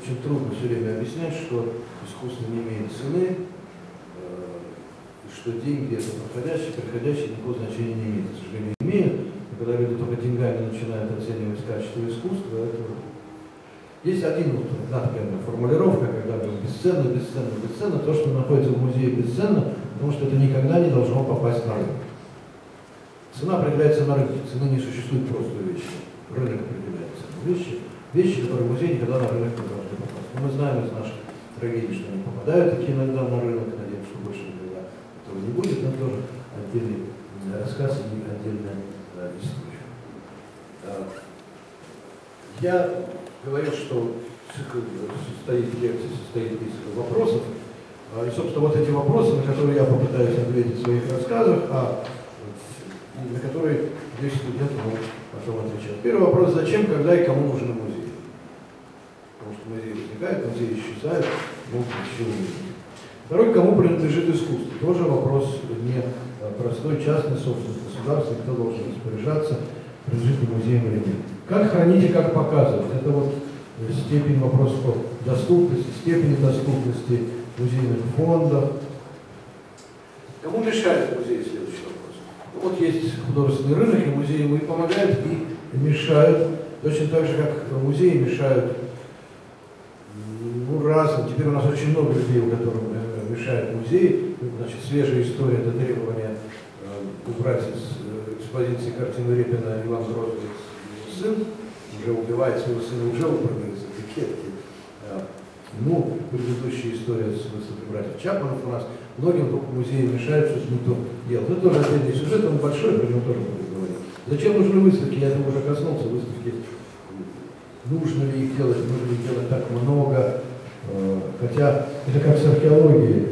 очень трудно все время объяснять, что искусство не имеет цены, и что деньги это приходящие никакого значения не имеет. К сожалению, имеют, но когда люди только деньгами начинают оценивать качество искусства, это... Есть одна такая формулировка, когда бесценно, бесценно, бесценно, то, что находится в музее бесценно, потому что это никогда не должно попасть на рынок. Цена определяется на рынке, цены не существует просто вещи. Рынок определяет цену. Вещи, которые в музее никогда на рынок не должны попасть. Но мы знаем из наших трагедий, что они попадают такие иногда на рынок, надеюсь, что больше никогда этого не будет, но тоже отдельный рассказ и отдельная история. Я говорил, что цикл лекции состоит из вопросов. И, собственно, вот эти вопросы, на которые я попытаюсь ответить в своих рассказах, на которые здесь студенты могут потом отвечать. Первый вопрос: зачем, когда и кому нужен музей? Потому что музей возникает, музей исчезает, но ничего не будет. Второй: кому принадлежит искусство? Тоже вопрос не простой, частный, собственность государства, кто должен распоряжаться, принадлежит ли музеям или нет. Как хранить и как показывать? Это вот степень вопросов доступности, степени доступности музейных фондов. Кому мешает музей? Вот есть художественный рынок, и музеи ему и помогают, и мешают. Точно так же, как музеи мешают разным. Теперь у нас очень много людей, которым мешают музеи. Значит, свежая история – это требование убрать из экспозиции картину Репина «Иван Грозный сын», уже убивает своего сына, уже упоминается этикетки. Ну, предыдущая история с высадкой братьев Чапанов у нас. Многим только музеи мешают, что с ним делать. Это тоже отдельный сюжет, он большой, про него тоже буду говорить. Зачем нужны выставки? Я этого уже коснулся. Выставки, нужно ли их делать, нужно ли их делать так много. Хотя это как с археологией.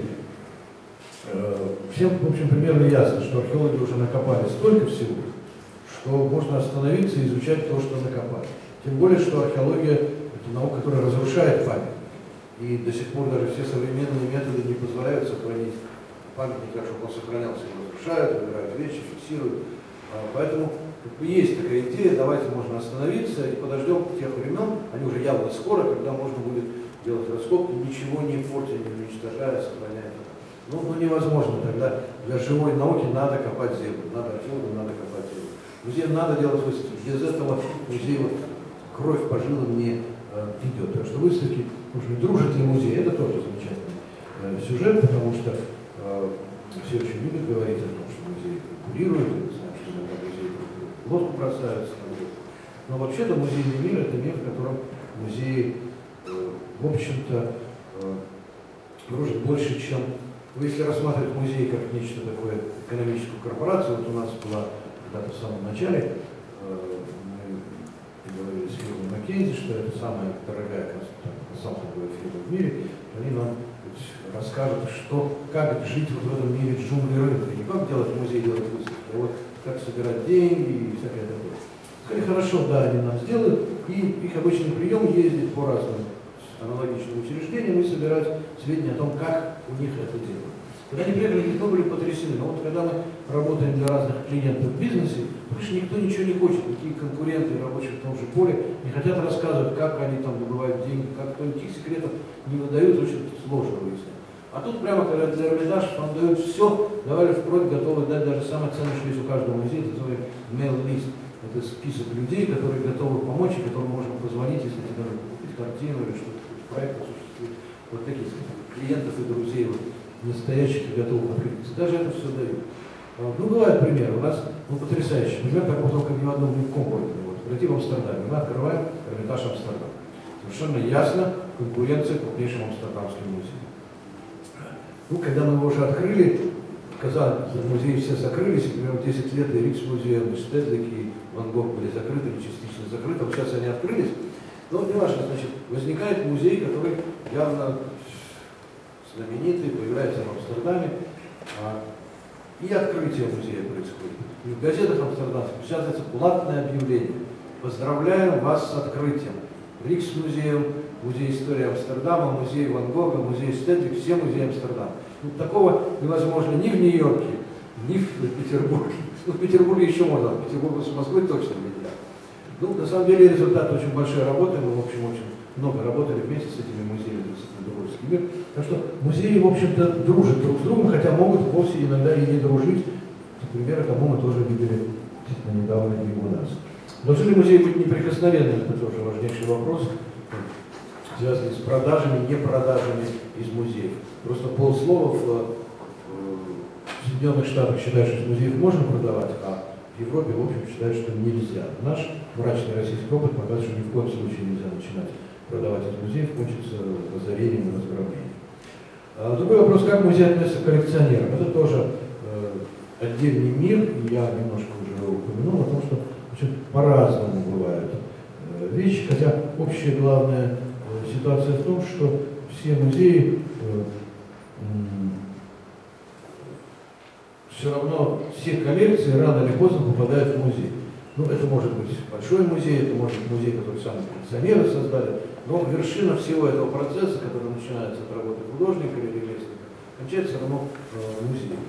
Всем, в общем, примерно ясно, что археологи уже накопали столько всего, что можно остановиться и изучать то, что накопали. Тем более, что археология – это наука, которая разрушает память. И до сих пор даже все современные методы не позволяют сохранить памятник, чтобы он сохранялся, его разрушают, убирают вещи, фиксируют. Поэтому Есть такая идея, давайте можно остановиться и подождем тех времен, они уже явно скоро, когда можно будет делать раскопки, ничего не портя, не уничтожая, сохраняя. Ну невозможно, тогда для живой науки надо копать землю, надо археологам, надо копать землю. Музей надо делать выставки, без этого музей вот, кровь по жилам не идет. Так что выставки, уже дружит ли музей, это тоже замечательный сюжет, потому что все очень любят говорить о том, что музей курирует, лодку бросаются. Но вообще-то музейный мир – это мир, в котором музей, в общем-то, дружит больше, чем… Если рассматривать музей как нечто такое, экономическую корпорацию, вот у нас была когда-то в самом начале, мы говорили с фирмой Маккензи, что это самая дорогая консалтинговая фирма в мире, они нам расскажут, что, как жить вот в этом мире джунглей рынка, не как делать музей, делать выставку, а вот как собирать деньги и всякое такое. Скорее, хорошо, да, они нам сделают, и их обычный прием ездить по разным аналогичным учреждениям и собирать сведения о том, как у них это делают. Когда они приехали, никто были потрясены. Но вот когда мы работаем для разных клиентов в бизнесе, больше никто ничего не хочет. Такие конкуренты, рабочие в том же поле, не хотят рассказывать, как они там добывают деньги, как никаких секретов не выдают, очень сложно выяснить. А тут прямо, когда для Эрмитажа, он дает все, давали впрочем, готовы дать даже самое ценное, что есть у каждого музея, это называемый mail-лист. Это список людей, которые готовы помочь, и которым можно позвонить, если тебе нужно купить картину или что-то, проект осуществить. Вот таких клиентов и друзей, вот, настоящих и готовых открыться. Даже это все дают. Ну, бывают примеры. У нас потрясающий пример, такого только ни в одном комплекте. Вот, пройти в Амстердаме. Мы открываем Эрмитаж Амстердам. Совершенно ясно конкуренция крупнейшим амстердамским музеям. Ну, когда мы его уже открыли, казалось, музеи все закрылись, и примерно 10 лет и Рикс-музей, и Штедлик, и Ван Гог были закрыты, или частично закрыты, а сейчас они открылись. Но не важно, значит, возникает музей, который явно знаменитый, появляется в Амстердаме, и открытие музея происходит. И в газетах амстердамских печатается платное объявление. Поздравляем вас с открытием. Рикс-музеем, Музей истории Амстердама, музей Ван Гога, музей Штедлик, все музеи Амстердама. Ну, такого невозможно ни в Нью-Йорке, ни в Петербурге. Ну, в Петербурге еще можно, в Петербурге с Москвы точно нельзя. Ну, на самом деле результат очень большой работы. Мы, в общем, очень много работали вместе с этими музеями, Дружеский мир. Так что музеи, в общем-то, дружат друг с другом, хотя могут вовсе иногда и не дружить. Например, кому мы тоже видели недавно и у нас. Должны ли музеи быть неприкосновенными? Это тоже важнейший вопрос, связанные с продажами, не продажами из музеев. Просто полслова в Соединенных Штатах считают, что из музеев можно продавать, а в Европе, в общем, считают, что нельзя. Наш мрачный российский опыт показывает, что ни в коем случае нельзя начинать продавать из музеев, кончится разорением и разграблением. Другой вопрос, как музей относится к коллекционерам. Это тоже отдельный мир, я немножко уже упомянул о том, что по-разному бывают вещи, хотя общее главное ситуация в том, что все музеи все равно, все коллекции рано или поздно попадают в музей. Ну, это может быть большой музей, это может быть музей, который сами коллекционеры создали, но вершина всего этого процесса, который начинается от работы художника или ремесленника, кончается равно музеем.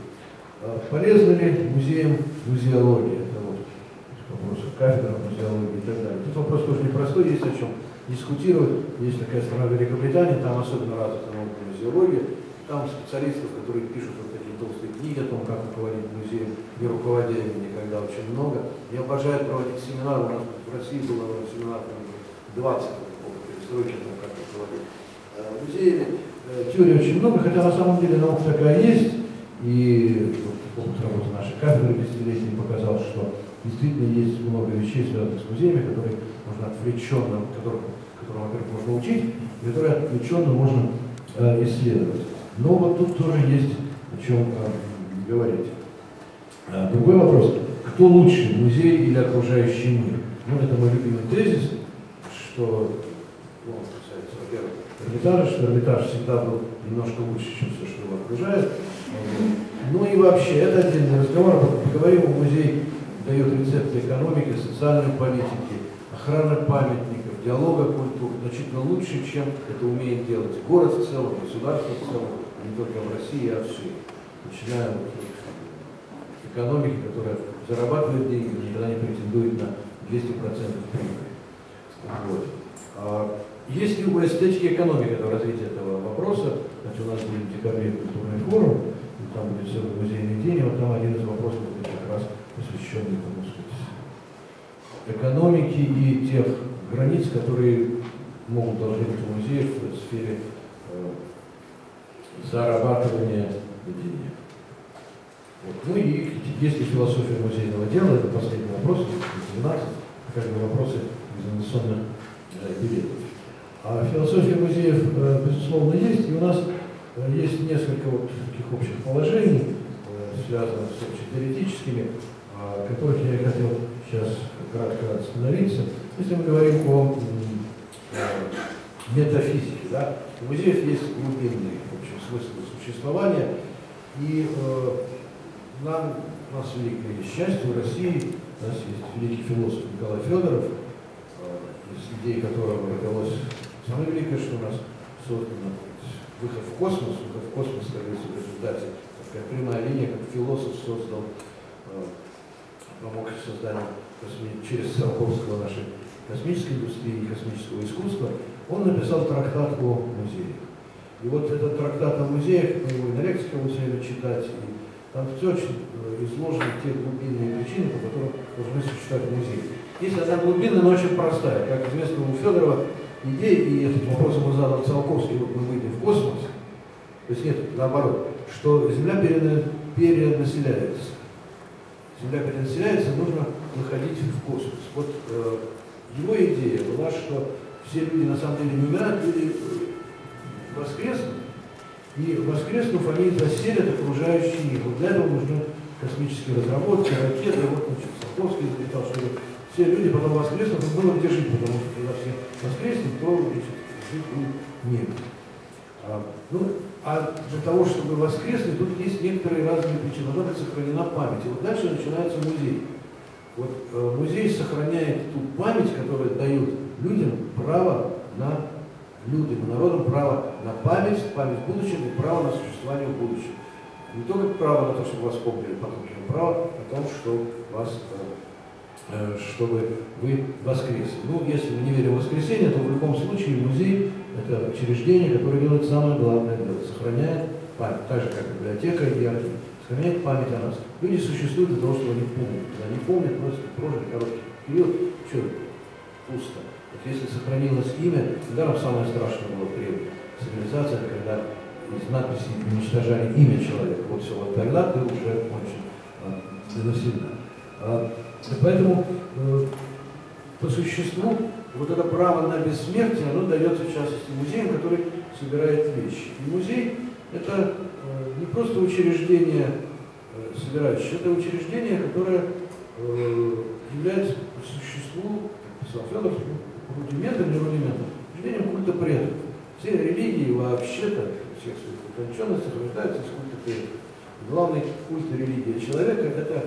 Полезна ли музеям музеология? Это вот вопрос кафедра музеологии и так далее. Этот вопрос тоже непростой, есть о чем дискутировать. Есть такая страна Великобритания, там особенно развита наука музеология, там специалистов, которые пишут вот такие толстые книги о том, как руководить музеем, не руководя им никогда, очень много. Я обожаю проводить семинары, у нас в России было семинар 20 перестройки, как руководить музеями. Теории очень много, хотя на самом деле наука такая есть, и опыт работы нашей кафедры десятилетний показал, что действительно есть много вещей, связанных с музеями, которые можно отвлеченно, которым, во-первых, можно учить, и которые отвлеченно можно исследовать. Но вот тут тоже есть о чем говорить. Другой вопрос. Кто лучше, музей или окружающий мир? Ну, это мой любимый тезис, что, ну, касается, во-первых, Эрмитажа, что Эрмитаж всегда был немножко лучше, чем все, что его окружает. Ну и вообще, это отдельный разговор. Поговорим о музее. Дает рецепты экономики, социальной политики, охраны памятников, диалога культур значительно лучше, чем это умеет делать город в целом, государство в целом, не только в России, а все. Начинаем экономики, которая зарабатывает деньги, но никогда не претендует на 200% прибыли. Вот. Есть ли у эстетики экономики в развитии этого вопроса? Значит, у нас будет в декабре культурный форум, там будет целый музейный день, вот там один из вопросов будет как раз посвящен этому, сказать, экономике и тех границ, которые могут должны быть в музее в сфере зарабатывания денег. Вот. Ну и есть ли философия музейного дела, это последний вопрос, 12, как бы вопросы экзаменационных билетов. А философия музеев, безусловно, есть, и у нас есть несколько вот таких общих положений, связанных с общетеоретическими, о которых я хотел сейчас кратко остановиться. Если мы говорим о метафизике, да, у музеев есть глубинный, в общем, смысл существования, и нам, у нас великое счастье, в России у нас есть великий философ Николай Фёдоров, из идей которого родилось самое великое, что у нас создано, выход в космос, становится в результате, как прямая линия, как философ создал, помог созданию через Циолковского нашей космической индустрии и космического искусства, он написал трактат о музеях. И вот этот трактат о музеях, мы его и на лекциях музея читать, и там все изложены те глубинные причины, по которым должны существовать музеи. Есть одна глубина, но очень простая. Как известно, у Федорова идея, и этот вопрос ему задал Циолковский, вот мы выйдем в космос, то есть нет, наоборот, что Земля перенаселяется. Земля перенаселяется, нужно выходить в космос. Вот его идея была, что все люди на самом деле не умирают, люди воскреснут, и воскреснув, они заселят окружающие их. Вот для этого нужны космические разработки, ракеты. Вот Циолковский изобретал, чтобы все люди потом воскреснут, и было где жить, потому что когда все воскреснут, то жить будет негде. А для того, чтобы воскреснуть, тут есть некоторые разные причины. Она сохранена память. И вот дальше начинается музей. Вот музей сохраняет ту память, которая дает людям право на людям, народам право на память в будущем и право на существование в будущем. Не только право на то, чтобы вас помнили потомки, но право на то, что вас, чтобы вы воскресли. Ну, если мы не верим в воскресенье, то в любом случае музей – это учреждение, которое делает самое главное дело, сохраняет память, так же, как библиотека и архив, сохраняет память о нас. Люди существуют для того, чтобы они помнят. Они помнят, просто прожили короткий период, что пусто. Вот если сохранилось имя, недаром самое страшное было при цивилизации, когда из надписей уничтожали имя человека. Вот все, вот тогда ты уже кончен навсегда. Поэтому по существу вот это право на бессмертие, оно дается в частности музеям, который собирает вещи. И музей – это не просто учреждение собирающее, это учреждение, которое является по существу, писал Федоров, рудиментом, учреждением культа предков. Все религии вообще-то, всех своих утонченностей, рождаются из культа предков. Главный культ религии человека – это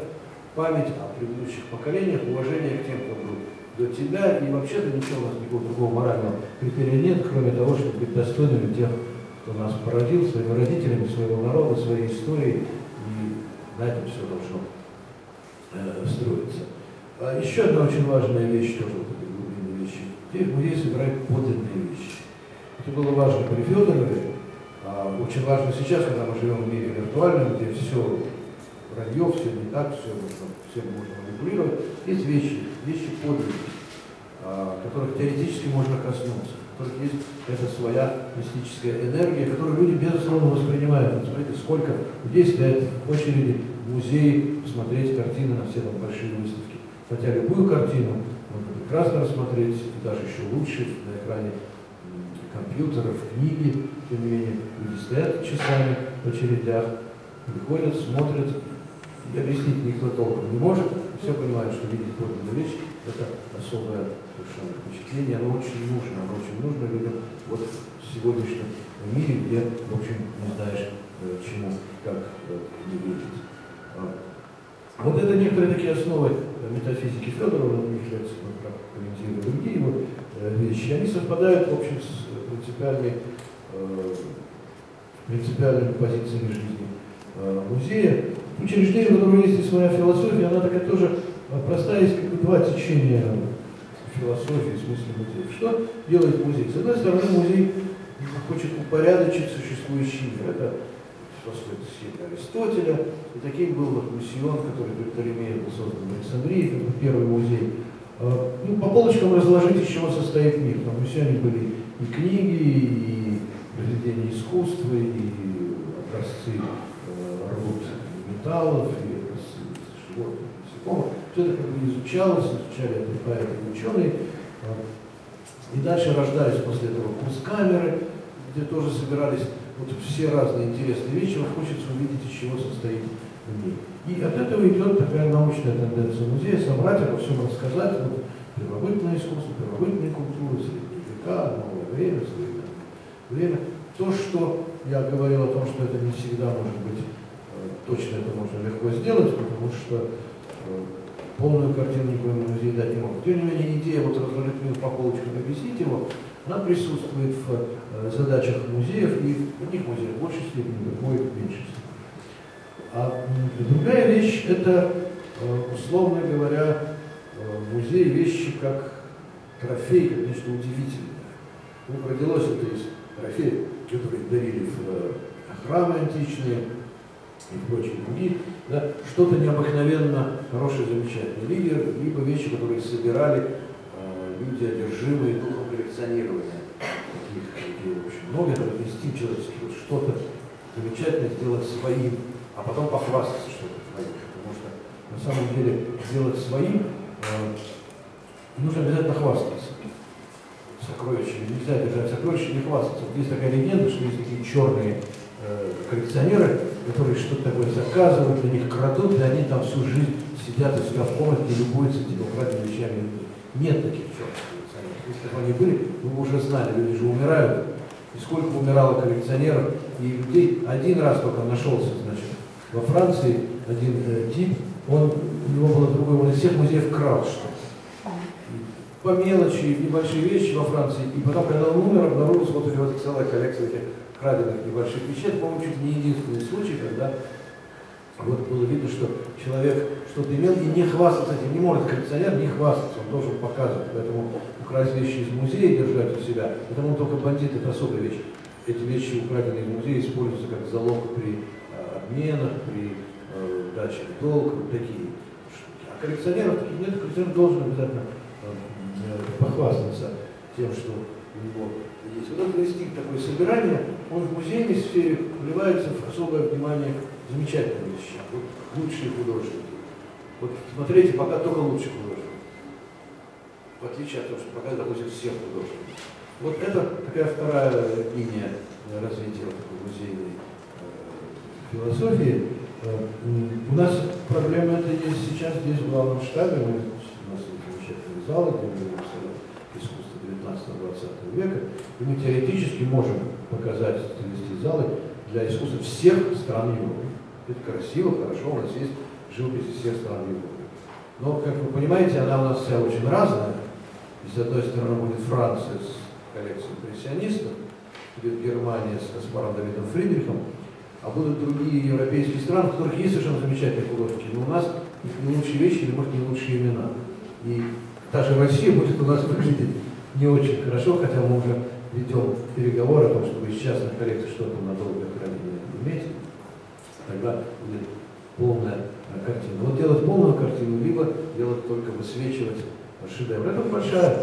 память о предыдущих поколениях, уважение к тем, кто был до тебя, и вообще-то ничего у нас никакого другого морального критерия нет, кроме того, чтобы быть достойными тех, кто нас породил, своими родителями, своего народа, своей историей, и на этом все должно строиться. А еще одна очень важная вещь, тоже глубинные вещи. Теперь музей собирает подлинные вещи. Это было важно при Федорове, очень важно сейчас, когда мы живем в мире виртуальном, где все вранье, все не так, все можно манипулировать. Есть вещи подлинные, которых теоретически можно коснуться, в которых есть эта своя мистическая энергия, которую люди безусловно воспринимают. Вот смотрите, сколько людей стоят в очереди в музее смотреть картины на все там большие выставки. Хотя любую картину можно прекрасно рассмотреть, и даже еще лучше на экране компьютеров, книги, тем не менее, люди стоят часами в очередях, приходят, смотрят, и объяснить никто толком не может. Все понимают, что видеть подлинную вещь – это особое совершенно впечатление, оно очень нужно людям вот в сегодняшнем мире, где, в общем, не знаешь, чему, как не видеть. Вот это некоторые такие основы метафизики Федорова, у них лекции комментируют другие его вещи, они совпадают, в общем, с принципиальными позициями жизни музея. учреждение, у которого есть и своя философия, она такая тоже простая, есть как бы два течения философии, в смысле музеев. Что делает музей? С одной стороны, музей хочет упорядочить существующий мир. Это философия Аристотеля, и таким был вот Миссион, который при Птолемее был создан в Александрии, это был первый музей. Ну, по полочкам разложить, из чего состоит мир. Там все они были и книги, и произведения искусства, и образцы руд металлов, и образцы животных, насекомых. Все это как бы изучалось, изучали это поэты и ученые. И дальше рождались после этого кунсткамеры, где тоже собирались вот все разные интересные вещи, вам хочется увидеть, из чего состоит мир. И от этого идет такая научная тенденция музея, собрать обо всем рассказать, вот, первобытное искусство, первобытные культуры, средние века, новое время, современное время. То, что я говорил о том, что это не всегда может быть, точно это можно легко сделать, потому что полную картину никакой музей дать не могут. Тем не менее, идея вот разложить по полочкам, объяснить его, она присутствует в задачах музеев, и в одних музеях в большей степени, в другой в меньшей степени. А другая вещь – это, условно говоря, музей вещи как трофей, как нечто удивительное. Ну, родилось это из трофеев, которые дарили в храмы античные и прочие другие. Да, что-то необыкновенно хорошее, замечательное. Либо вещи, которые собирали люди, одержимые духом коллекционирования. Таких, в общем, много, отнести человеческих, вот что-то замечательное сделать своим. А потом похвастаться что-то своим. Потому что на самом деле сделать своим нужно обязательно хвастаться. Сокровищами. Нельзя держать сокровища, не хвастаться. Вот есть такая легенда, что есть такие черные коллекционеры, которые что-то такое заказывают, у них крадут, и они там всю жизнь сидят у себя в комнате и любуются этими украденными вещами. Нет таких черных коллекционеров. Если бы они были, вы бы уже знали, люди же умирают. И сколько умирало коллекционеров и людей. Один раз только нашелся, значит, во Франции один тип, у него было другое, он из всех музеев крал что-то. По мелочи, небольшие вещи во Франции. И потом, когда он умер, обнаружилась вот у него целая коллекция этих краденных небольших вещей. Это, по-моему, чуть не единственный случай, когда вот было видно, что человек что-то имел и не хвастаться этим. Не может коллекционер не хвастаться, он должен показывать. Поэтому украсть вещи из музея и держать у себя. Потому только бандит — это особая вещь. Эти вещи, украденные из музея, используются как залог при обменах, при даче в долг, вот такие. А коллекционеров таких нет, коллекционер должен обязательно похвастаться тем, что у него есть. Вот этот инстинкт такое собирание, он в музейной сфере вливается в особое внимание к замечательным вещам. Вот лучшие художники. Вот смотрите, пока только лучшие художники. В отличие от того, что пока, допустим, всех художников. Вот это такая вторая линия развития музейной философии. У нас проблема это есть сейчас здесь, в главном штабе. У нас есть замечательные залы, где мы говорим искусство 19-20 века. И мы теоретически можем показать, привести залы для искусства всех стран Европы. Это красиво, хорошо, у нас есть живопись всех стран Европы. Но, как вы понимаете, она у нас вся очень разная. И, с одной стороны, будет Франция с коллекцией импрессионистов, будет Германия с Каспаром Давидом Фридрихом, а будут другие европейские страны, в которых есть совершенно замечательные художники, но у нас не лучшие вещи, или, может, не лучшие имена. И даже Россия будет у нас выглядеть не очень хорошо, хотя мы уже ведем переговоры о том, чтобы из частных коллекций что-то надолго хранение иметь, тогда будет полная картина. Вот делать полную картину, либо делать только высвечивать шедевр. Это большая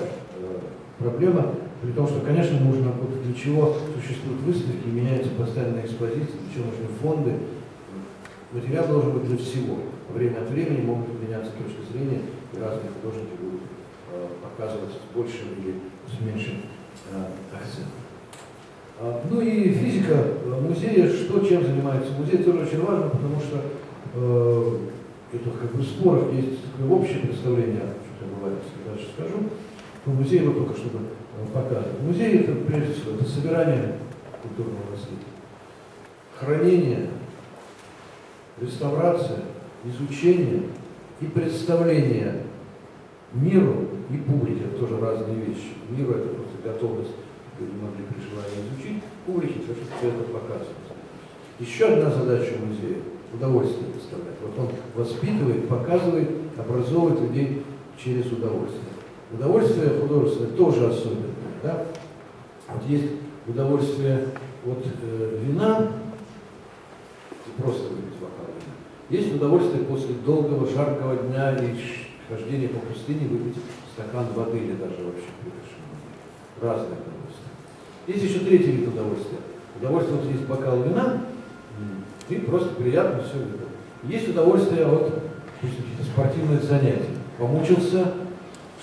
проблема, при том, что, конечно, нужно, для чего существуют выставки, меняются постоянные экспозиции, для чего нужны фонды. Материал должен быть для всего. Время от времени могут меняться точки зрения, и разные художники будут показывать с большим или с меньшим акцентом. Ну и физика музея, что чем занимается музей, тоже очень важно, потому что это как бы в спорах есть такое общее представление, что я бывает, дальше скажу, но музей его только чтобы показывать. Музей это прежде всего это собирание культурного наследия, хранение, реставрация, изучение и представление миру и публике. Это тоже разные вещи. Миру это просто готовность, люди могли при желании изучить, публике это показывать. Еще одна задача музея — удовольствие доставлять. Вот он воспитывает, показывает, образовывает людей через удовольствие. Удовольствие художественное тоже особенное. Да? Вот есть удовольствие от вина, просто выпить бокал вина. Есть удовольствие после долгого, жаркого дня и хождения по пустыне выпить стакан воды или даже вообще приглашенного. Разное удовольствие. Есть еще третий вид удовольствия. Удовольствие вот есть бокал вина, и просто приятно все выпил. Есть удовольствие от спортивных занятий. Помучился,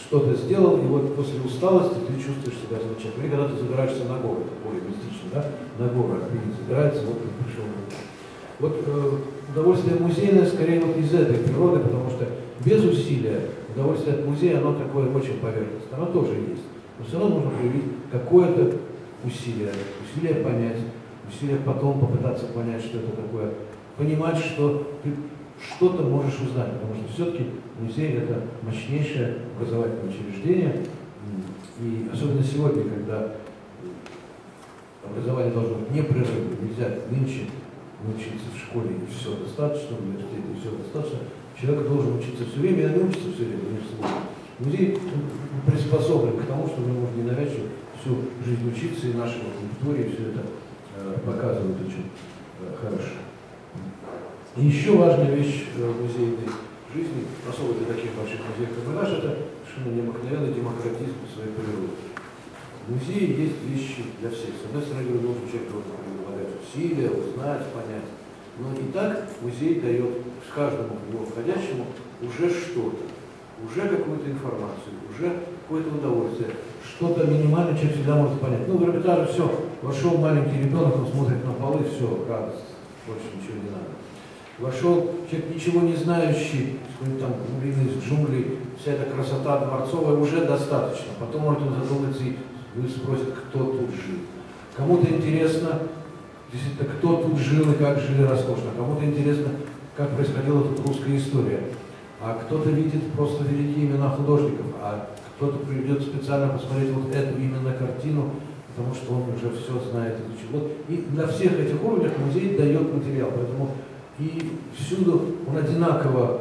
что-то сделал, и вот после усталости ты чувствуешь себя замечательно. Или когда ты забираешься на гору, более мистично, да? На гору Альпинец забирается, вот ты пришел. Вот удовольствие музейное скорее вот из этой природы, потому что без усилия удовольствие от музея, оно такое очень поверхностное, оно тоже есть. Но все равно нужно проявить какое-то усилие, усилие понять, усилие потом попытаться понять, что это такое, понимать, что ты что-то можешь узнать, потому что все-таки музей – это мощнейшее образовательное учреждение, и особенно сегодня, когда образование должно быть непрерывно, нельзя нынче учиться в школе и все достаточно, в университете и все достаточно. Человек должен учиться все время, и он учится все время, не всего. Музей приспособлен к тому, что мы можем ненавязчиво всю жизнь учиться, и нашей культуре все это показывает очень хорошо. И еще важная вещь в музейной жизни, особенно для таких больших музеев, как наш, это совершенно необыкновенный демократизм в своей природе. В музее есть вещи для всех. С одной стороны, должен человек усилия, узнать, понять. Но и так музей дает каждому его входящему уже что-то, уже какую-то информацию, уже какое-то удовольствие. Что-то минимальное человек всегда может понять. Ну, в Эрмитаже все, вошел маленький ребенок, он смотрит на полы, все, радость, больше ничего не надо. Вошел человек, ничего не знающий, какой-нибудь там глубины из джунглей, вся эта красота дворцовая уже достаточно. Потом может он задуматься и спросит, кто тут жил. Кому-то интересно, действительно, кто тут жил и как жили роскошно. Кому-то интересно, как происходила тут русская история. А кто-то видит просто великие имена художников, а кто-то придет специально посмотреть вот эту именно картину, потому что он уже все знает. Вот. И на всех этих уровнях музей дает материал. Поэтому и всюду он одинаково,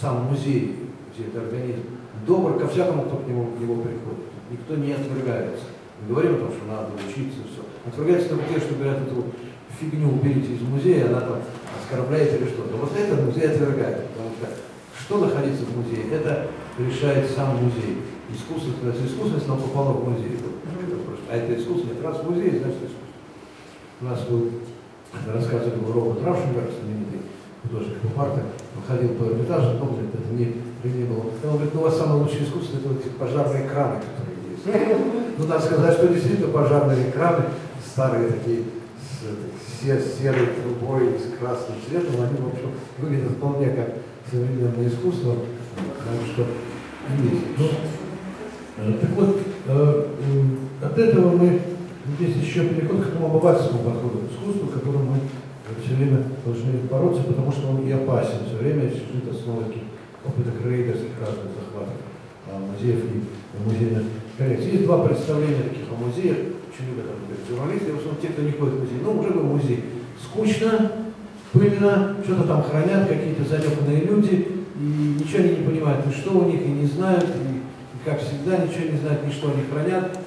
сам музей, где этот организм, добр ко всякому, кто к нему приходит. Никто не отвергается. Мы говорим о том, что надо учиться, все. Отвергаются только те, что говорят, эту фигню уберите из музея, она там оскорбляет или что-то. Вот это музей отвергает, потому что что находится в музее, это решает сам музей. Искусство, искусственность, нам попало в музей. А это искусственность, раз в музее, значит искусство. У нас был, рассказывал Роберт Равшин, знаменитый художник по парке, ходил по Эрмитажу, он говорит, это не было. Он говорит, ну у вас самое лучшее искусство, это вот эти пожарные краны, которые есть. Ну надо сказать, что действительно пожарные краны, старые такие, с серой трубой и с красным цветом, они, в общем, выглядят вполне как современное искусство, потому что есть. Ну, так вот, от этого мы здесь еще переход к тому обывательскому подходу к искусству, которому мы все время должны бороться, потому что он и опасен все время, сюжет основки опыта рейдерских разных захватов музеев и музейных коллекций. Есть два представления таких о музеях. Очень любят журналисты, в основном те, кто не ходит в музей. Ну, уже был музей. Скучно, пыльно, что-то там хранят, какие-то занепанные люди, и ничего они не понимают, и что у них, и не знают, и как всегда, ничего не знают, ни что они хранят.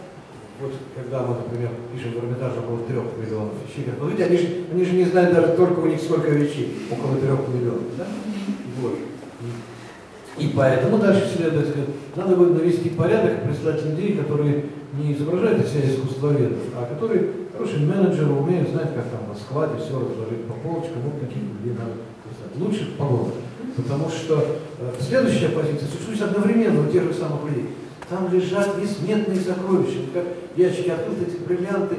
Вот когда мы, например, пишем в Эрмитаже около 3 миллионов вещей, как вы видите, они же не знают даже только у них сколько вещей, около 3 миллионов. Да? Вот. И поэтому дальше следует сказать, надо будет навести порядок, прислать людей, которые не изображают из себя искусствоведов, а которые хорошие менеджеры, умеют знать, как там на складе все разложить по полочкам, вот таких людей надо прислать. Лучших полов. Потому что следующая позиция существует одновременно у тех же самых людей. Там лежат несметные сокровища, как ящики открыты, эти бриллианты,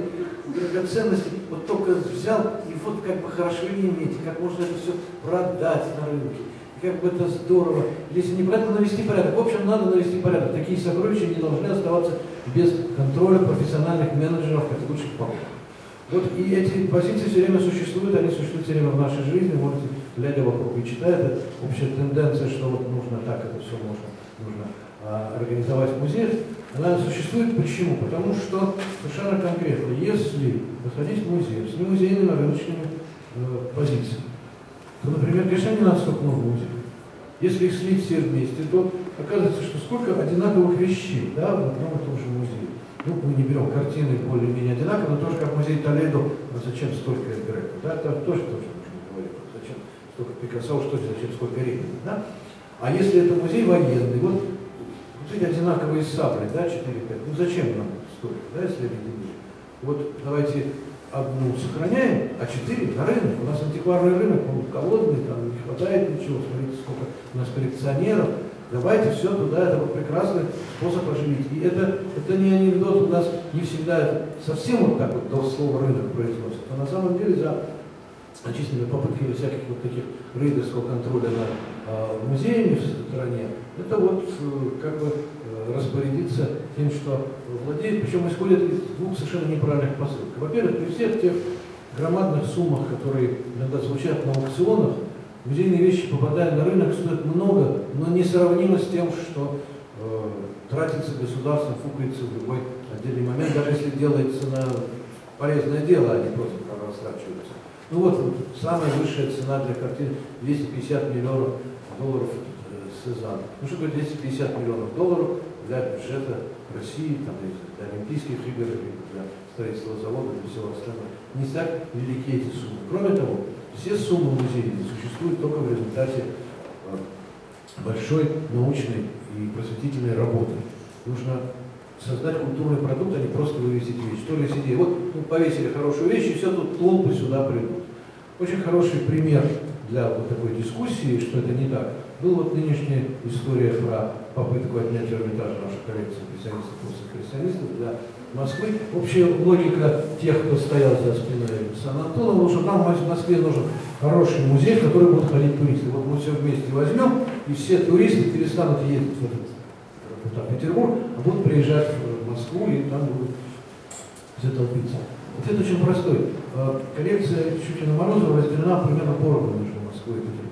драгоценности, вот только взял и вот как бы хорошо иметь, как можно это все продать на рынке. Как бы это здорово. Если не правильно навести порядок, в общем, надо навести порядок. Такие сокровища не должны оставаться без контроля профессиональных менеджеров, как лучших полов. Вот и эти позиции все время существуют, они существуют все время в нашей жизни. Можете, глядя вокруг и читая, это общая тенденция, что вот нужно так, это все нужно организовать в музеях. Она существует почему? Потому что совершенно конкретно, если заходить в музей с немузейными, а рыночными позициями, то, например, решений настолько много будет. Если их слить все вместе, то оказывается, что сколько одинаковых вещей, да, в одном и том же музее. Ну, мы не берем картины более-менее одинаковые, но тоже как музей Толедо, но зачем столько Эль Греко, да, это тоже можно говорить, зачем столько Пикассо, что здесь, зачем сколько Репина, да? А если это музей военный, вот эти одинаковые сабли, да, 4-5, ну зачем нам столько, да, если это музей? Вот давайте одну сохраняем, а 4 на рынок. У нас антикварный рынок, он голодный, там не хватает ничего, смотрите, сколько у нас коллекционеров. Давайте все туда, это вот прекрасный способ оживить. И это не анекдот, у нас не всегда совсем вот так вот до слова рынок произносит. А на самом деле за очистными попытками всяких вот таких рейдерского контроля над музеями в стране, это вот как бы распорядиться тем, что владеет, причем исходит из двух совершенно неправильных посылок. Во-первых, при всех тех громадных суммах, которые иногда звучат на аукционах, музейные вещи, попадая на рынок, стоят много, но несравнимо с тем, что тратится государством, фукается в любой отдельный момент, даже если делается на полезное дело, а не просто растрачивается. Ну вот, самая высшая цена для картины – $250 миллионов Сезанна. Ну что такое $250 миллионов для бюджета России, там, для Олимпийских игр, для строительства завода, для всего остального? Не так велики эти суммы. Кроме того, все суммы музея существуют только в результате большой научной и просветительной работы. Нужно создать культурный продукт, а не просто вывесить вещь. Тоже есть идея. Вот тут повесили хорошую вещь, и все тут толпы сюда придут. Очень хороший пример для вот такой дискуссии, что это не так, была вот нынешняя история про попытку отнять Эрмитаж нашей коллекции импрессионистов, постимпрессионистов для Москвы. Общая логика тех, кто стоял за спиной Сан-Антона, что нам в Москве нужен хороший музей, в который будут ходить туристы. Вот мы все вместе возьмем, и все туристы перестанут ездить в этот Петербург, а будут приезжать в Москву и там будут все толпиться. Ответ очень простой. Коллекция Щукина Морозова разделена примерно поровну между Москвой и Петербургом.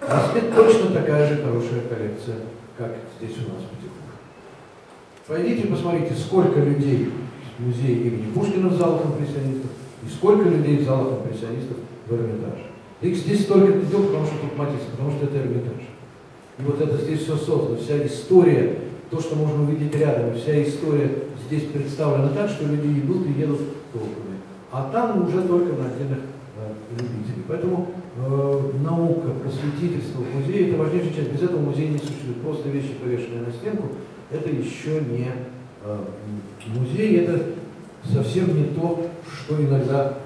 В Москве точно такая же хорошая коллекция, как здесь у нас в Петербурге. Пойдите посмотрите, сколько людей в музее имени Пушкина в залах импрессионистов и сколько людей в залах импрессионистов в Эрмитаже. Их здесь столько идет, потому что тут Матисс, потому что это Эрмитаж. И вот это здесь все создано, вся история, то, что можно увидеть рядом, вся история здесь представлена так, что люди идут и едут толпами. А там уже только на отдельных любителей. Поэтому наука, просветительство в музее – это важнейшая часть. Без этого музей не существует. Просто вещи, повешенные на стенку, это еще не музей, это совсем не то, что иногда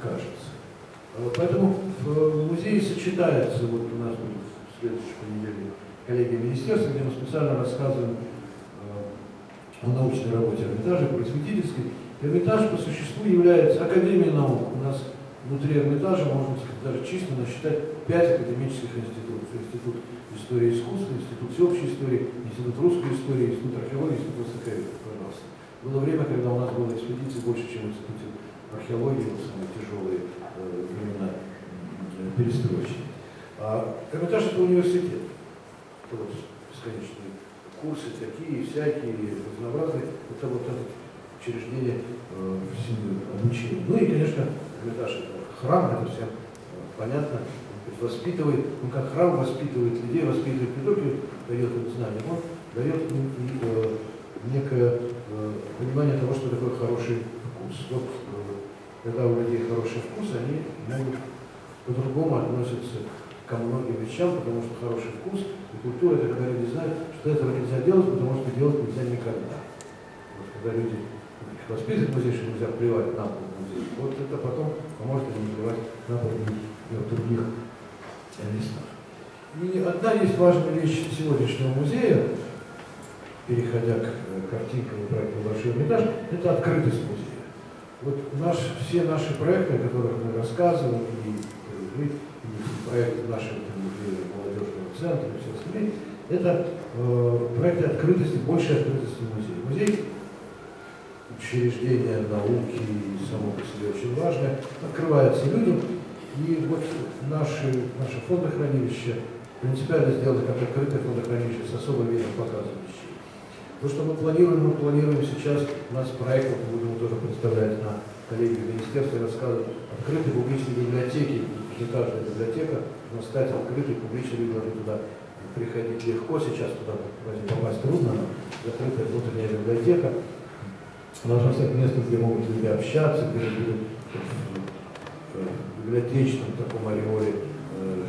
кажется. Поэтому в музее сочетаются, вот у нас будет в следующей понедельник коллеги министерства, где мы специально рассказываем о научной работе Эрмитажа, просветительской. Эрмитаж по существу является академией наук. У нас внутри Эрмитажа можно даже численно считать 5 академических институтов. Институт истории искусства, институт всеобщей истории, институт русской истории, институт археологии, институт востоковедения, пожалуйста. Было время, когда у нас было экспедиций больше, чем в институте археологии, самые тяжелые времена перестройщики. Эрмитаж – это университет. Это вот бесконечные курсы такие, всякие, разнообразные. Это вот это учреждение обучения. Ну и, конечно, Эрмитаж – это храм, это всем понятно, воспитывает, ну как храм воспитывает людей, воспитывает не только дает им знания, но дает им и некое понимание того, что такое хороший вкус. Вот когда у людей хороший вкус, они могут по-другому относиться ко многим вещам, потому что хороший вкус и культура – это когда люди знают, что этого нельзя делать, потому что делать нельзя никогда. Вот, когда люди их воспитывают в музее, что нельзя плевать на пол музея, вот это потом поможет им плевать на пол в других местах. И одна есть важная вещь сегодняшнего музея, переходя к картинкам и проекту «Большой Эрмитаж», это открытость музея. Вот все наши проекты, о которых мы рассказываем, и проекты нашего молодежного центра, и все остальные, это проекты открытости, большей открытости музея. Музей – учреждение науки, и само по себе очень важное, открывается людям. И вот наше фондохранилище принципиально сделано как открытое фондохранилище с особым видом показа вещей. То, что мы планируем сейчас, у нас проект, мы будем тоже представлять на коллегию министерства и рассказывать, открытые публичные библиотеки, не каждая библиотека, но стать открытой, публичной библиотекой туда приходить легко, сейчас туда попасть трудно, закрытая внутренняя библиотека должна стать местом, где могут люди общаться, где будут в библиотечном таком ореоле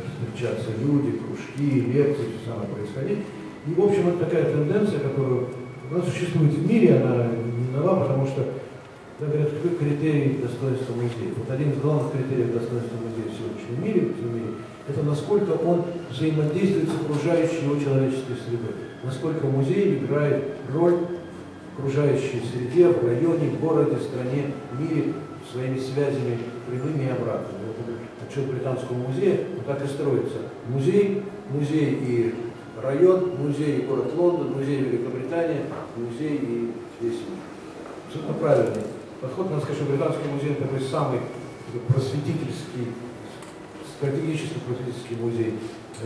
встречаться люди, кружки, лекции, все самое происходить. И, в общем, это такая тенденция, которая у нас существует в мире, она не нова, потому что, как говорят, какой критерий достоинства музея? Вот один из главных критериев достоинства музея в сегодняшнем мире, это насколько он взаимодействует с окружающей его человеческой средой, насколько музей играет роль в окружающей среде, в районе, в городе, в стране, в мире, своими связями прямыми и обратными. Вот отчет Британского музея, вот так и строится. Музей, музей и район, музей и город Лондон, музей Великобритания, музей и весь мир. Абсолютно правильный подход. Надо сказать, что Британский музей – такой самый просветительский, стратегически-просветительский музей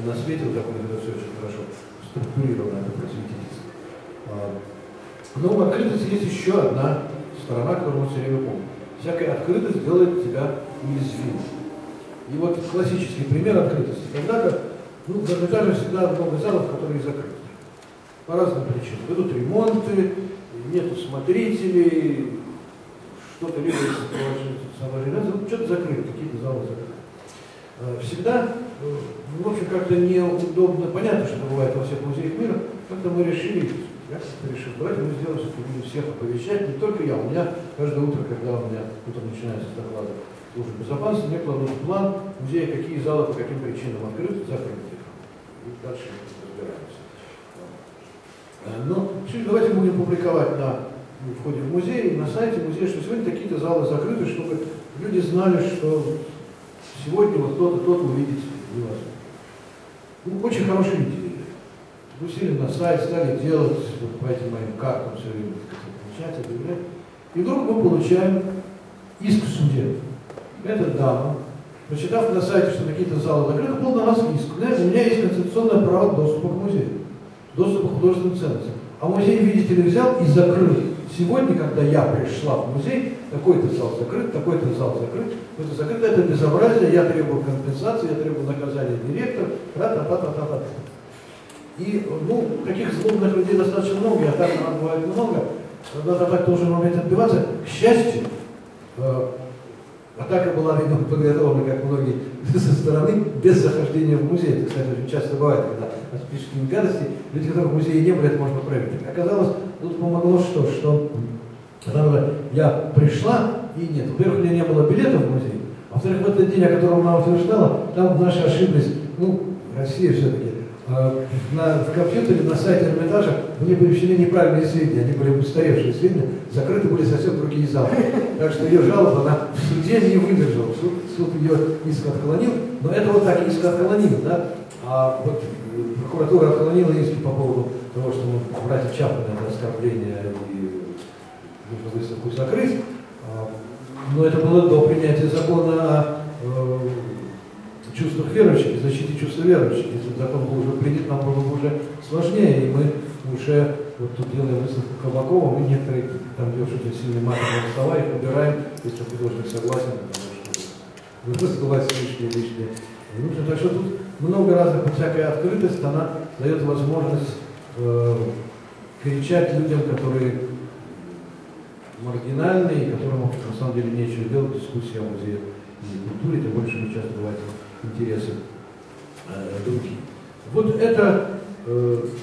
на свете, вот так он это все очень хорошо структурировано, это просветительство. Но в открытости есть еще одна сторона, которую мы все время помним. Всякая открытость делает тебя уязвимым. И вот классический пример открытости. Когда-то, ну, в Эрмитаже всегда много залов, которые закрыты. По разным причинам. Идут ремонты, нету смотрителей, что-то либо самореализация, что-то закрыто, какие-то залы закрыты. Всегда, в общем, как-то неудобно, понятно, что бывает во всех музеях мира, как-то мы решили, давайте мы сделаем, что будем всех оповещать, не только я, у меня каждое утро, когда у меня утром начинается доклад службы безопасности, мне кладут план музея, какие залы по каким причинам открыты, закрыты. И дальше разбираемся. Но давайте будем публиковать на входе в музей, на сайте музея, что сегодня какие-то залы закрыты, чтобы люди знали, что сегодня вот тот увидит вас. Ну, очень хорошие идеи. Пустили на сайт, стали делать, вот, по этим моим картам все время отвечать, объявлять. И вдруг мы получаем иск в суде. Эта дама, прочитав на сайте, что какие-то залы закрыты, был на нас иск. Знаете, у меня есть конституционное право доступа к музею, доступа к художественным ценностям. А музей, видите ли, взял и закрыл. Сегодня, когда я пришла в музей, такой-то зал закрыт, такой-то зал закрыт, такой-то закрыт. Это безобразие, я требую компенсации, я требую наказания директора. И, ну, таких злобных людей достаточно много, а так нам бывает много. Надо так тоже уметь отбиваться. К счастью, атака была, видно, подготовлена, как многие, со стороны, без захождения в музей. Это, кстати, очень часто бывает, когда от пишут гадости, люди, которых в музее не были, это можно проверить. Оказалось, тут помогло что я пришла, и нет. Во-первых, у меня не было билетов в музей, а во-вторых, в этот день, о котором она утверждала, там наши ошиблись, ну, Россия все-таки. На компьютере, на сайте Эрмитажа мне привели неправильные сведения, они были устаревшие сведения, закрыты были совсем другие залы. Так что ее жалоба, она в суде не выдержала, суд ее иск отклонил, но это вот так иск отклонил, да? А вот прокуратура отклонила иски по поводу того, что мы братья Чапана это оскорбление и нужно выставку закрыть, но это было до принятия закона чувствах верующих, защите чувства верующих. Если закон был уже принят, нам было бы уже сложнее, и мы уже вот тут делаем выставку Кабакова, мы некоторые там девушки сильные матовые слова, их убираем, если художник согласен, потому что высылать лишние. Ну, так что тут много разных, всякая открытость, она дает возможность кричать людям, которые маргинальные, и которым на самом деле нечего делать, дискуссия о музее и культуре, это больше не часто бывает. Интересы других. Вот это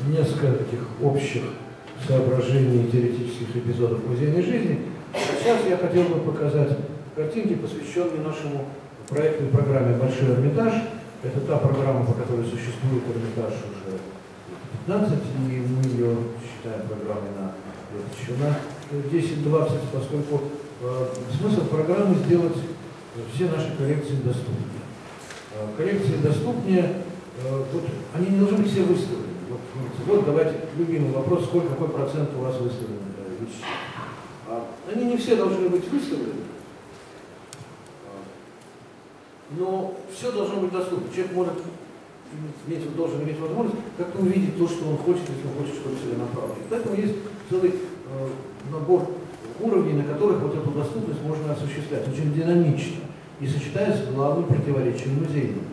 несколько таких общих соображений теоретических эпизодов музейной жизни. Сейчас я хотел бы показать картинки, посвященные нашему проектной программе «Большой Эрмитаж». Это та программа, по которой существует Эрмитаж уже 15, и мы ее считаем программой на лет еще на 10-20, поскольку смысл программы сделать все наши коллекции доступными. Коллекции доступнее, вот, они не должны быть все выставлены. Вот давайте любимый вопрос, какой процент у вас выставлен. Они не все должны быть выставлены, но все должно быть доступно. Человек должен иметь возможность как-то увидеть то, что он хочет, если он хочет что-то целенаправленно. Поэтому есть целый набор уровней, на которых вот эту доступность можно осуществлять, очень динамично. не сочетается с главным противоречием музейным.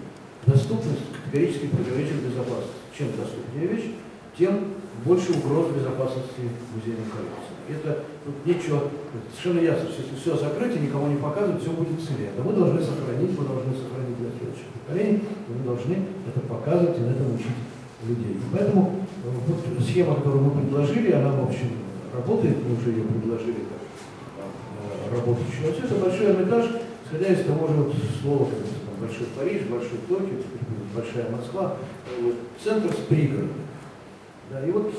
Доступность категорически противоречит безопасности. Чем доступнее вещь, тем больше угроз безопасности музейной коллекции. Это тут нечего, совершенно ясно, что если все закрыть, никому не показывать, все будет целее. Мы должны сохранить, для следующих поколений, мы должны это показывать и на этом учить людей. Поэтому вот схема, которую мы предложили, она, в общем, работает, мы уже ее предложили как работающую. Вот это большой Эрмитаж, исходя из того же вот слова, большой Париж, большой Токио, большая Москва, центр с пригородом. Да, и вот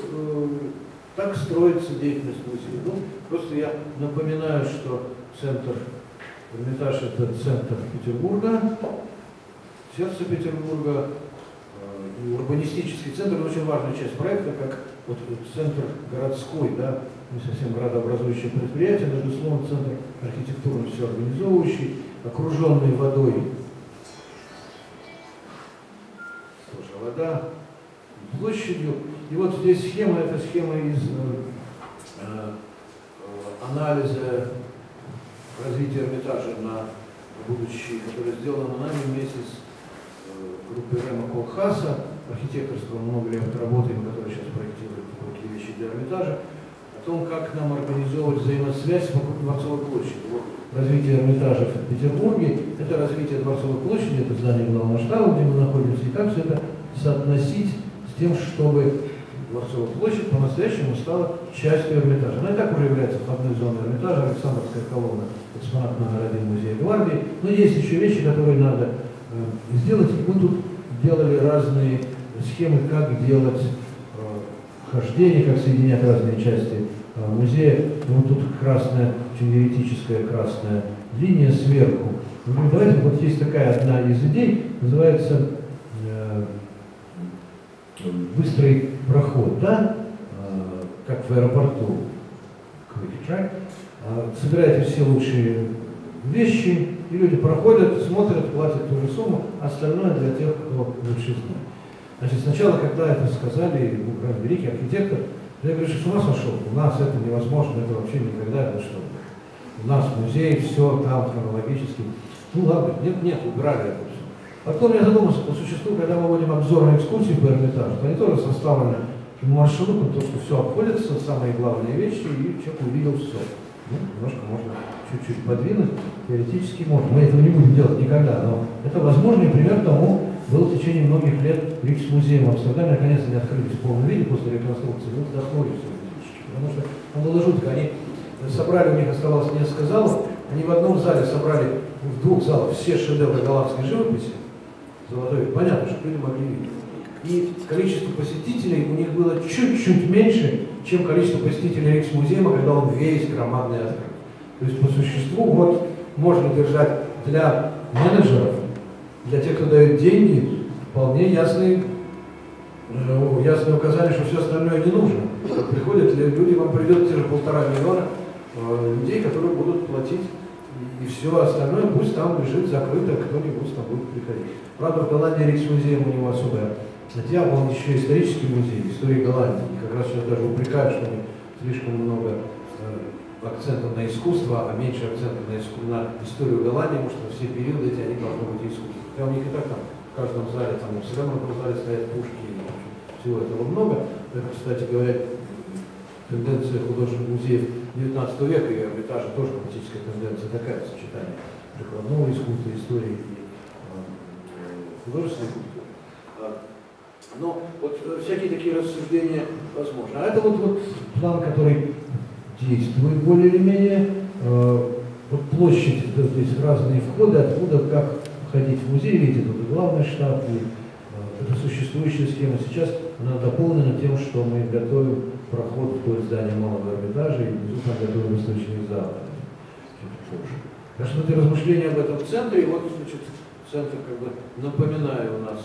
так строится деятельность музея. Ну, просто я напоминаю, что центр Эрмитаж — это центр Петербурга, сердце Петербурга, и урбанистический центр, очень важная часть проекта, как вот центр городской, да, не совсем градообразующее предприятие, но, безусловно, центр архитектурно все организовывающий, окруженный водой. Тоже вода, площадью. И вот здесь схема, это схема из анализа развития Эрмитажа на будущее, которое сделано нами вместе с группой Рема Колхаса, архитекторство, много лет работаем, который сейчас проектирует такие вещи для Эрмитажа, о том, как нам организовывать взаимосвязь вокруг Дворцовой площади. Вот развитие Эрмитажа в Петербурге, это развитие Дворцовой площади, это здание главного штаба, где мы находимся, и как все это соотносить с тем, чтобы Дворцовая площадь по-настоящему стала частью Эрмитажа. Она и так уже является входной зоной Эрмитажа, Александровская колонна, экспонат номер 1 музея гвардии, но есть еще вещи, которые надо сделать. И мы тут делали разные схемы, как делать хождение, как соединять разные части музея. Вот тут красная, очень еретическая красная линия сверху. Ну, давайте, вот есть такая одна из идей, называется быстрый проход, да, как в аэропорту. Собираете все лучшие вещи, и люди проходят, смотрят, платят ту же сумму, остальное для тех, кто лучше знает. Значит, сначала, когда это сказали, великий архитектор, я говорю, что с ума сошел, у нас это невозможно, это вообще никогда, это что? У нас музей, все там хронологически. Ну ладно, нет, убрали это все. Потом я задумался по существу, когда мы вводим обзорные экскурсии по Эрмитажу, они тоже составлены маршрутом, то, что все обходится, самые главные вещи, и человек увидел все. Ну, немножко можно чуть-чуть подвинуть, теоретически можно. Мы этого не будем делать никогда, но это возможно, и пример тому был в течение многих лет Рикс-музеем в Амстердаме, наконец-то не открылись в полном виде после реконструкции, но вздохнули все физически, потому что там было жутко. Они собрали, у них оставалось несколько залов, они в одном зале собрали, в двух залах, все шедевры голландской живописи, золотой, понятно, что люди могли видеть. И количество посетителей у них было чуть-чуть меньше, чем количество посетителей Рикс-музея, когда он весь громадный открыт. То есть по существу вот можно держать для менеджеров, для тех, кто дает деньги, вполне ясные указания, что все остальное не нужно. Приходят люди, вам придет те же 1,5 миллиона людей, которые будут платить, и все остальное пусть там лежит закрыто, кто-нибудь там будет приходить. Правда, в Голландии Рикс-музеем у него особая статья, он еще исторический музей, истории Голландии. И как раз сейчас даже упрекают, что слишком много акцентов на искусство, а меньше акцентов на историю Голландии, потому что все периоды эти, они должны быть искусство. Хотя у них и так там в каждом зале, там в Среморном зале стоят пушки, всего этого много. Это, кстати говоря, тенденция художественных музеев 19 века и Эрмитажа тоже политическая тенденция такая, сочетание прикладного искусства, истории и художественной культуры. Но вот всякие такие рассуждения возможны. А это вот план, который действует более или менее. Вот площадь, да, здесь разные входы, откуда, как входить в музей, видите, тут и главный штаб, и это существующая схема. Сейчас она дополнена тем, что мы готовим проход вдоль здания Малого Эрмитажа, и внизу там готовим выставочные залы. Так что это размышления об этом центре, и вот, значит, центр, как бы, напоминаю, у нас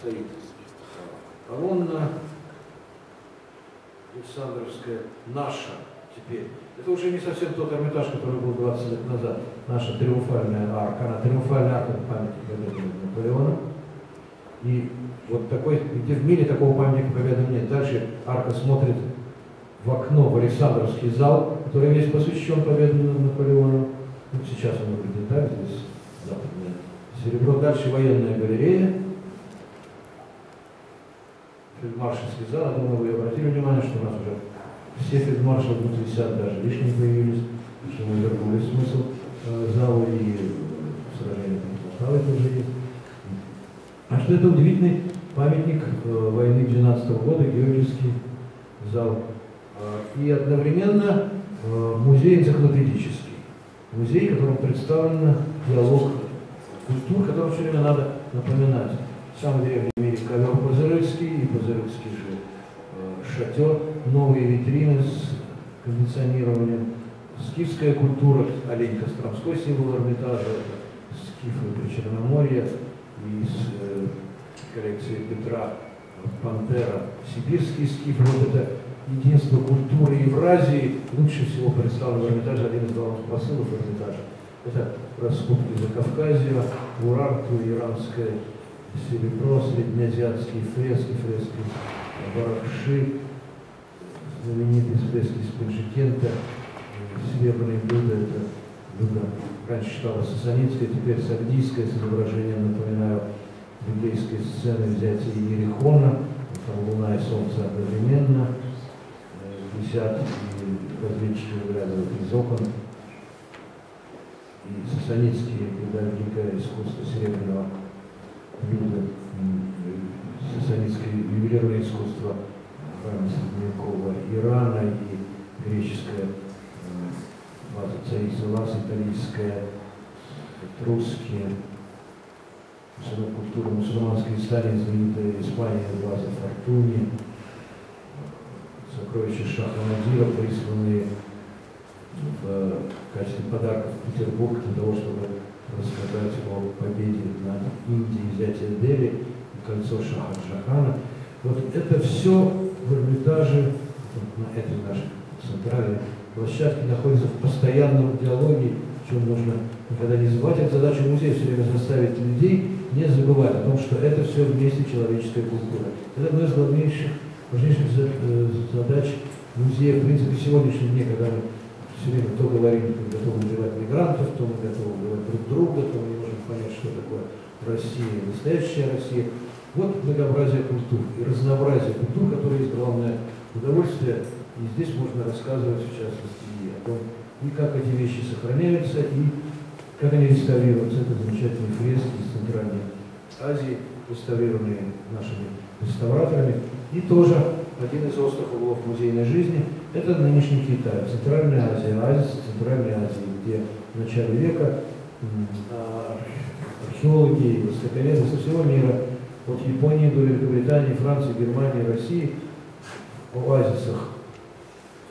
стоит колонна Александровская, наша теперь. Это уже не совсем тот Эрмитаж, который был 20 лет назад. Наша триумфальная арка, она триумфальная арка памяти победы Наполеона. И вот такой, где в мире такого памятника победы нет. Дальше арка смотрит в окно, в Александровский зал, который весь посвящен победе Наполеона. Вот сейчас он выглядит так, здесь Серебро. Дальше военная галерея. Фельдмаршальский зал. Я думаю, вы обратили внимание, что у нас уже все фельдмаршалы внутри сад, даже лишние появились, что мы вернули смысл зала и сражения Полтавы тоже есть. А что это удивительный памятник войны 1912 года, Георгиевский зал. И одновременно музей энциклопедический. Музей, в котором представлен диалог культур, который все время надо напоминать. Самый древний в мире ковер базелицкий и базелицкий же шатер, новые витрины с кондиционированием, скифская культура, олень Костромской, символ Эрмитажа, скифы при Черноморье, из коллекции Петра Пантера, сибирский скиф. Вот это единство культуры Евразии лучше всего представлен в Эрмитаже, один из главных посылов Эрмитажа. Это раскопки за Кавказью, Урарту, иранское серебро, среднеазиатские фрески, фрески Барахши, знаменитые фрески из Пенджикента, серебряные блюда, это блюда раньше считалось сасанинское, теперь сардийское, с изображением, напоминаю, библейской сцены взятия Иерихона, там луна и солнце одновременно, висят и разведчики выглядывают из окон, и сасанинские, когда великое искусство серебряного блюда, сасанинское ювелирное искусство храма средневекового Ирана и греческое ваза царицы Лас, итальянская, этрусские, культура мусульманской истории, знаменитая Испания, ваза Фортуни, сокровища Шаха Надира, присланные в качестве подарков в Петербург для того, чтобы рассказать о победе над Индией, взятие Дели и кольцо Шаха-Джахана. Вот это все в Эрмитаже, на этой нашей центральной площадке, находится в постоянном диалоге, чем нужно никогда не забывать. Это задача музея все время заставить людей не забывать о том, что это все вместе человеческая культура. Это одна из главнейших, важнейших задач музея, в принципе, в сегодняшнем дне, когда мы все время то говорим, мы готовы убивать мигрантов, то мы готовы убивать друг друга, то мы не можем понять, что такое Россия, настоящая Россия. Вот многообразие культур и разнообразие культур, которое есть главное удовольствие. И здесь можно рассказывать, в частности, и о том, и как эти вещи сохраняются, и как они реставрируются. Это замечательные фрески из Центральной Азии, реставрированные нашими реставраторами. И тоже один из острых углов музейной жизни – это нынешний Китай, Центральная Азия, где в начале века археологи и востоковеды со всего мира, от Японии до Великобритании, Франции, Германии, России, в оазисах,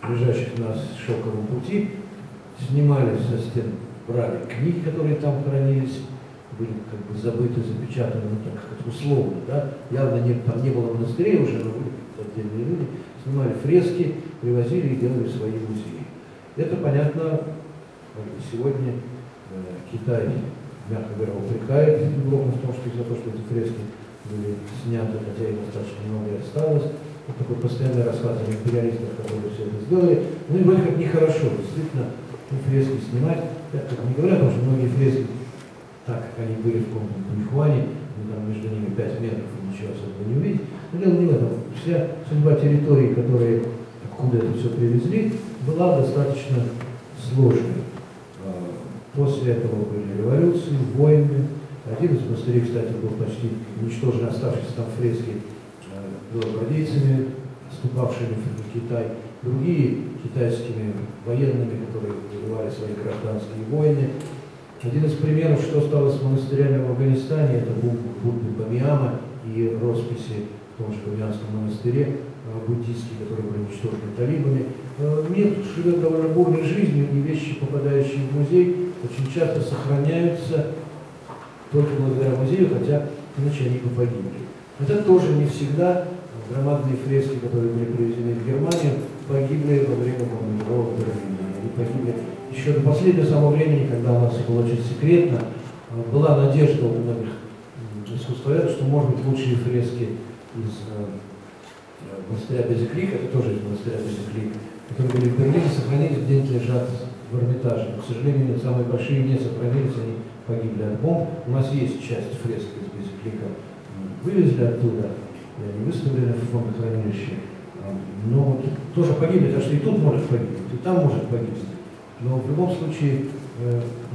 лежащих на шелковом пути, снимали со стен, брали книги, которые там хранились, были как бы забыты, запечатаны, ну так как условно, да, явно там не было монастырей уже, но были отдельные люди, снимали фрески, привозили и делали свои музеи. Это понятно, сегодня Китай, мягко говоря, упрекает Европу в том, что из-за того, что эти фрески были сняты, хотя их достаточно много и осталось. Вот такой постоянный рассказ о империалистах, которые все это сделали. Ну и вроде как нехорошо, действительно, фрески снимать. Я как не говорю, потому что многие фрески, так как они были в комнате Пуньхуани, там между ними 5 метров и ничего особо не увидеть. Но дело не в этом. Вся судьба территории, которые откуда это все привезли, была достаточно сложной. После этого были революции, войны. Один из монастырей, кстати, был почти уничтожен, оставшиеся там фрески белогвардейцами, вступавшими в Китай, другие китайскими военными, которые воевали свои гражданские войны. Один из примеров, что стало с монастырями в Афганистане, это Будды Бамияма и росписи в том же Бамиянском монастыре, буддийские, которые были уничтожены талибами. Мир живет довольно бурной жизнью, и вещи, попадающие в музей, очень часто сохраняются только благодаря музею, хотя иначе они бы погибли. Это тоже не всегда. Громадные фрески, которые были привезены в Германию, погибли во время бомбардировок Берлина. Они погибли еще до последнего самого времени, когда у нас было очень секретно. Была надежда у многих искусствоведов, что, может быть, лучшие фрески из монастыря Безеклик, это тоже из монастыря Безеклик, которые были в Берлине, сохранились, где-нибудь лежат в Эрмитаже. Но, к сожалению, самые большие не сохранились, они погибли от бомб. У нас есть часть фресок из Безеклика, вывезли оттуда, они выставлены в фондохранилище. Но тоже погибли, потому что и тут может погибнуть, и там может погибнуть. Но в любом случае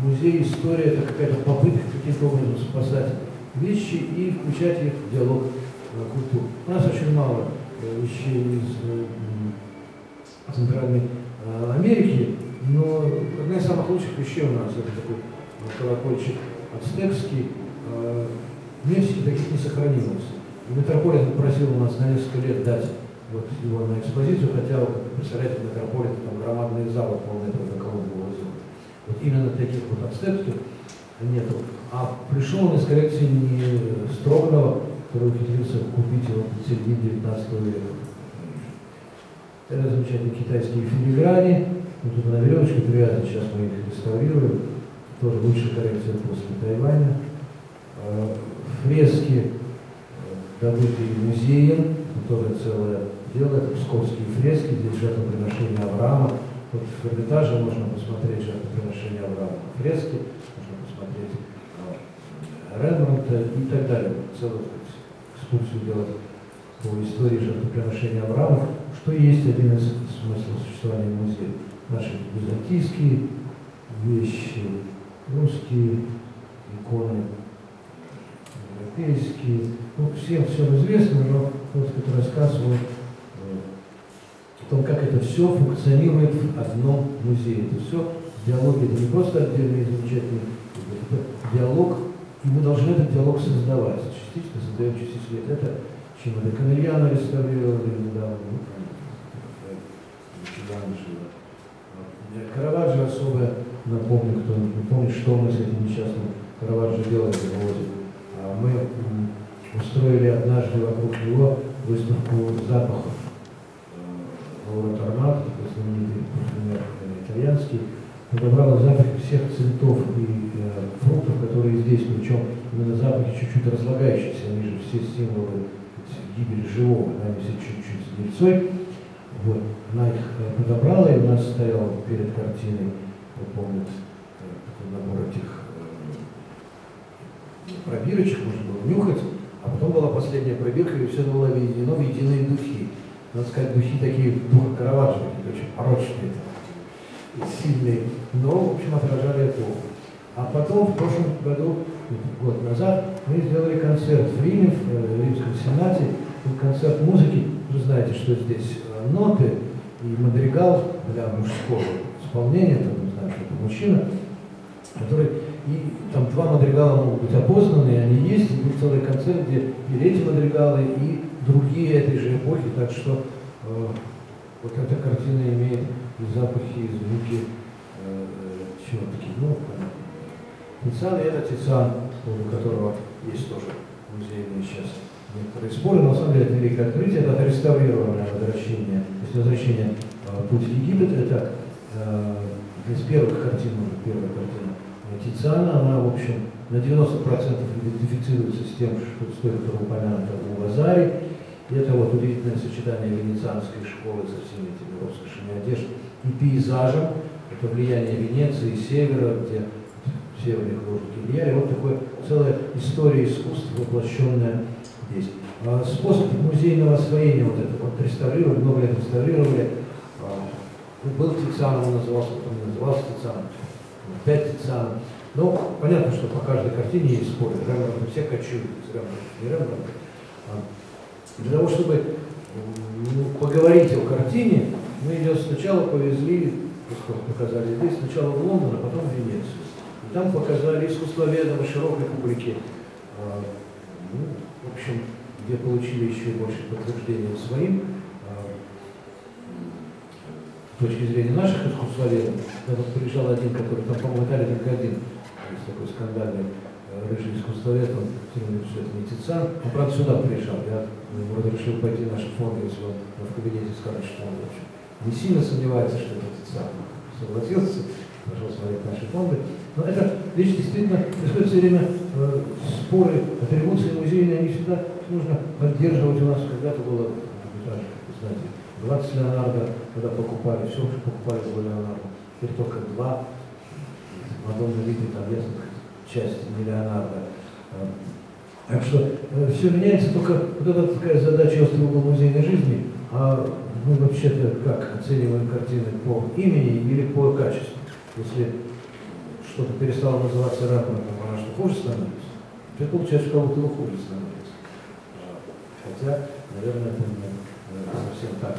музей, история — это какая-то попытка каким-то образом спасать вещи и включать их в диалог культур. У нас очень мало вещей из Центральной Америки, но одна из самых лучших вещей у нас — это такой колокольчик ацтекский. Вместе таких не сохранилось. Метрополит попросил у нас на несколько лет дать вот его на экспозицию, хотя, представляете, метрополит, там громадные залы полные только колумбового зала. Вот именно таких вот ацтекских нету. А пришел он из коллекции не Строгого, который ухитрился купить его в середине 19 века. Это замечательные китайские филиграни. Вот тут на веревочке привязаны, сейчас мы их реставрируем. Тоже лучшая коллекция после Тайваня. Фрески, добытые музеем, тоже целое дело. Это псковские фрески, здесь жертвоприношение Авраама. Вот в Эрмитаже можно посмотреть жертвоприношение Авраама, фрески, можно посмотреть Рембрандта и так далее. Целую экскурсию делать по истории жертвоприношения Авраама, что есть один из смыслов существования музея. Наши византийские вещи, русские иконы, европейские. Ну, всем все известно, но вот этот рассказ о том, как это все функционирует в одном музее. Это все диалоги, это не просто отдельные замечательные, это диалог, и мы должны этот диалог создавать. Частично создаем, частично нет. Это чем это Канельяно реставрировали недавно, Караваджо особое, напомню, кто-нибудь не помнит, что мы с этим несчастным Караваджо делали в Володе. Мы устроили однажды вокруг него выставку запахов. Лаура Торнат, знаменитый парфюмер итальянский, подобрала запахи всех цветов и фруктов, которые здесь, причем именно запахи чуть-чуть разлагающиеся, они же все символы гибели живого, они все чуть-чуть с дельцой. Вот. Она их подобрала, и у нас стояла перед картиной, вы помните, набор этих пробирочек, можно было нюхать, а потом была последняя пробирка, и все было объединено в единые духи. Надо сказать, духи такие, дух Караваджо, очень порочные, сильные, но, в общем, отражали эпоху. А потом, в прошлом году, год назад, мы сделали концерт в Риме, в Римском Сенате, концерт музыки. Вы знаете, что здесь ноты и мадригал для мужского исполнения, там, не знаю, что это мужчина, который... И там два мадригала могут быть опознаны, и они есть, и будет целый концерт, где и эти мадригалы, и другие этой же эпохи, так что вот эта картина имеет и запахи, и звуки чего-таки. Ну, Тициан, и это Тициан, у которого есть тоже музейные сейчас некоторые споры, но на самом деле это великое открытие, это отреставрированное возвращение, то есть возвращение «Путь в Египет», это из первых картин, уже первая картина Тициана, она, в общем, на 90% идентифицируется с тем, что стоит упомянуто у Вазари. И это вот удивительное сочетание венецианской школы со всеми этими роскошными одеждами и пейзажем. Это влияние Венеции и севера, где северные художники влияли. Вот такое целая история искусства, воплощенная здесь. Способ музейного освоения вот это вот реставрировали, много лет реставрировали. Был Тициан, он назывался, потом не назывался Тициан. Опять Тициан. Ну, понятно, что по каждой картине есть споры. Рембрандт, все качуют с Рембрандт, не Рембрандт. Для того, чтобы поговорить о картине, мы ее сначала повезли, показали здесь, сначала в Лондон, а потом в Венецию. И там показали искусствоведам широкой публике, в общем, где получили еще больше подтверждения своим. С точки зрения наших искусствоведов, когда приезжал один, который там, по-моему, Италии только один, есть такой скандальный рыжий искусствовед, он все равно все это не Тициан, он, правда, сюда приезжал, я вроде решил пойти в наши фонды, если он в кабинете скажет, что он, в общем, не сильно сомневается, что это Тициан, согласился, пошел смотреть наши фонды, но это вещь действительно, происходит все время споры, атрибуции музейные, они всегда нужно поддерживать у нас, когда-то было, знаете, 20 Леонардо, когда покупали, все покупали за Леонардо. Теперь только 2. Мадонна Лидия, там ясно, части Леонардо. Так что все меняется, только вот эта такая задача острого угла музейной жизни, а мы вообще-то как оцениваем картины, по имени или по качеству? Если что-то перестало называться рапортом, она что, хуже становится? Теперь получается, что кого-то хуже становится. Хотя, наверное, это не совсем так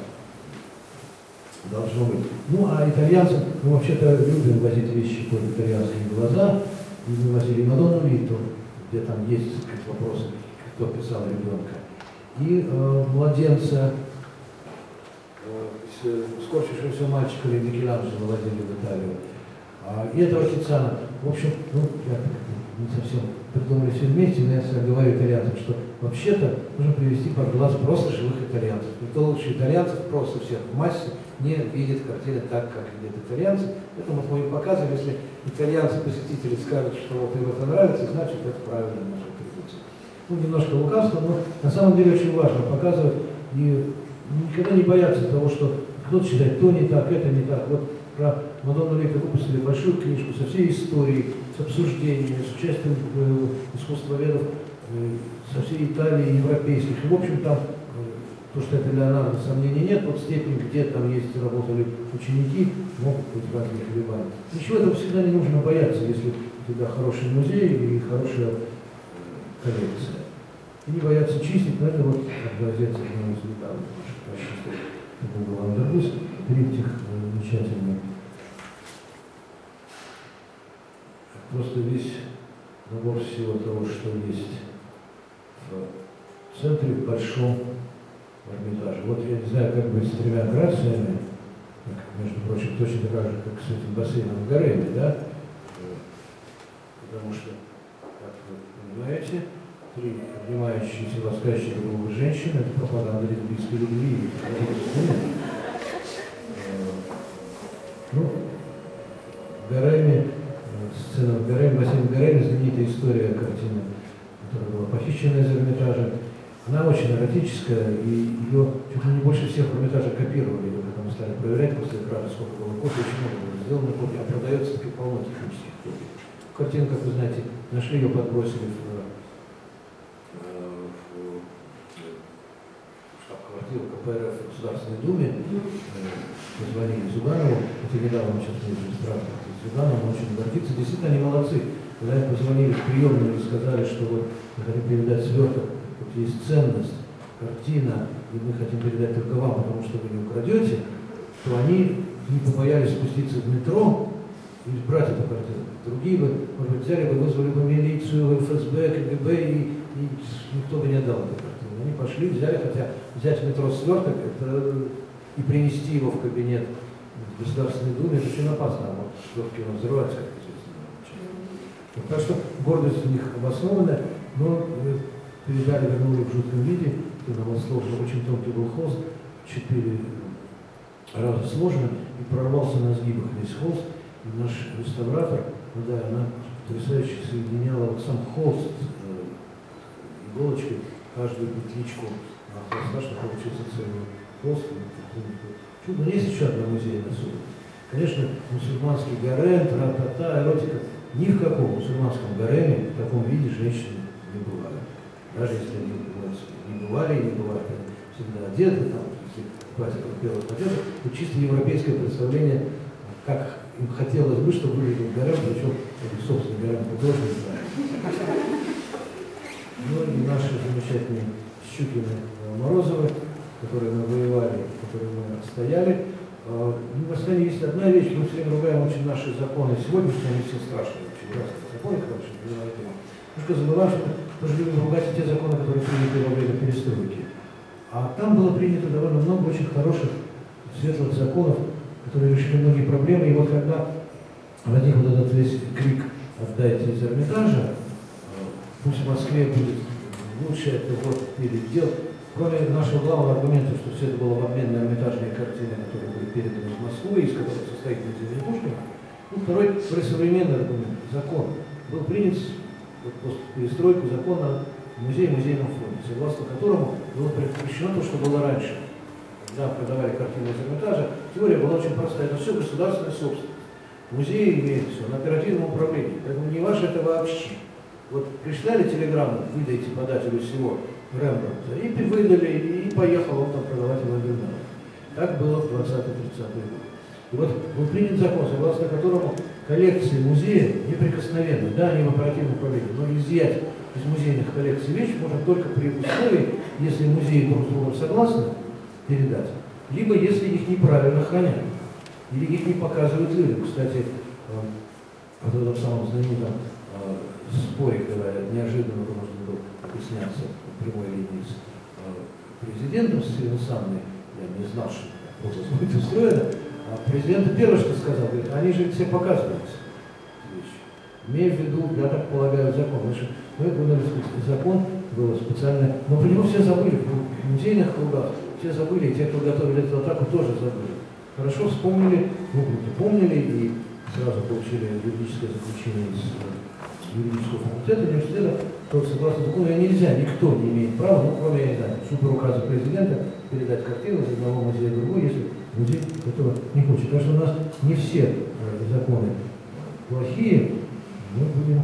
должно быть. Ну, а итальянцы, мы вообще-то любим возить вещи под итальянские глаза, и мы возили Мадонну Виту, где там есть вопросы, кто писал ребенка, и младенца, скорчившегося мальчика Микеланджело возили в Италию, и этого Тициана. В общем, ну, я не совсем придумали все вместе, но я говорю итальянцам, что вообще-то нужно привести под глаз просто живых итальянцев. Никто лучше итальянцев, просто всех в массе, не видит картины так, как видят итальянцы. Это мы будем показывать, если итальянцы-посетители скажут, что вот им это нравится, значит это правильно наша позиция. Ну, немножко лукавство, но на самом деле очень важно показывать и никогда не бояться того, что кто-то считает, то не так, это не так. Вот про Мадонну Виту выпустили большую книжку со всей историей, с обсуждениями, с участием искусствоведов со всей Италии, европейских. И, в общем, там, то, что это Леонардо, сомнений нет, вот степень, где там есть работали ученики, могут быть разные колебания. Ничего этого всегда не нужно бояться, если у тебя хороший музей и хорошая коллекция. И не бояться чистить, но это вот образец одного из недавних наших почисток. Это был Андербус, триптих замечательный. Просто весь набор всего того, что есть в центре, в большом Эрмитаже. Вот я не знаю, как быть с тремя грациями, как, между прочим, точно так же, как с этим бассейном в Гареме, да? Потому что, как вы понимаете, три обнимающиеся, ласкающие голову женщины — это пропаганда лесбийской любви. Ну, в Гареме, сцена в Гареме, бассейн в Гареме, знаменитая история картины, которая была похищена из Эрмитажа. Она очень эротическая, и ее чуть ли не больше всех в Эрмитаже копировали, когда мы стали проверять после экрана, сколько было копий, очень много было сделано копий, а продается таки полно технических копий. Картину, как вы знаете, нашли, ее подбросили в штаб-квартиру КПРФ в Государственной Думе, позвонили Зюганову, хотя недавно сейчас не регистратор Зюганов, он очень гордится, действительно они молодцы. Когда им позвонили в приемную и сказали, что вот мы хотим передать сверток, вот есть ценность, картина, и мы хотим передать только вам, потому что вы не украдете, то они не побоялись спуститься в метро и брать эту картину. Другие бы, может быть, взяли бы, вызвали бы милицию, ФСБ, КГБ, и никто бы не отдал эту картину. Они пошли, взяли, хотя взять в метро сверток и принести его в кабинет в Государственной Думе — это очень опасно, а вот свертки у нас взрываются, как известно. Так что гордость у них обоснована, но передали, вернули в жутком виде, это было сложно, очень тонкий был холст, 4 раза сложно, и прорвался на сгибах весь холст, и наш реставратор, ну да, она потрясающе соединяла вот сам холст иголочкой, каждую петличку на холста, что получился целый холст. Чудо, но есть еще одна музейная судьба. Конечно, мусульманский гарем, тра-та-та, эротика, ни в каком мусульманском гареме в таком виде женщины не бывали. Даже если они не бывали, всегда одеты, там, хватит от белых одежек, то чисто европейское представление, как им хотелось бы, чтобы выглядел гарем, причем собственно гарем художник. Ну и наши замечательные Щукины, Морозовы, которые мы воевали, которые мы отстояли. В основе есть одна вещь, мы все время ругаем очень наши законы сегодня, что они все страшные вообще, ужасные законы, короче, немножко забываем, что мы же любим ругать те законы, которые приняты во время перестройки. А там было принято довольно много очень хороших, светлых законов, которые решили многие проблемы. И вот когда возник вот этот весь крик «Отдайте из Эрмитажа», пусть в Москве будет лучше, это вот или дел. Кроме нашего главного аргумента, что все это было в обмен на эрмитажные картины, которые были переданы из Москвы, из которых состоит музей Пушкина. Ну, второй, современный аргумент, закон, был принят после перестройку закона о музейном фонде, согласно которому было прекращено то, что было раньше. Когда продавали картины из Эрмитажа, теория была очень простая. Это все государственная собственность. Музей имеется на оперативном управлении. Поэтому не ваше это вообще. Вот пришла ли телеграмма, выдайте подателю всего Рембрандта, и выдали, и поехал он там продавать его оригинал. Так было в 20-30-е годы. И вот был принят закон, согласно которому коллекции музея неприкосновенны. Да, они в оперативном управлении, но изъять из музейных коллекций вещь можно только при условии, если музеи друг с другом согласны передать, либо если их неправильно хранят, или их не показывают людям. Кстати, о том самом знаменитом споре, когда неожиданно должен был объясняться в прямой линии с президентом Сезанном, я не знал, что это будет устроено, а президент первое, что сказал, говорит, они же все показываются. Имея в виду, я так полагаю, закон. Мы говорили, что закон был специально, но про него все забыли, в музейных кругах все забыли, и те, кто готовили эту атаку, тоже забыли. Хорошо вспомнили, выкрутки помнили и сразу получили юридическое заключение из юридического факультета университета, что согласно закону нельзя, никто не имеет права, ну кроме, я не знаю, суперуказа президента, передать картину из одного музея в другой, если музей этого не хочет. Потому что у нас не все законы плохие, мы будем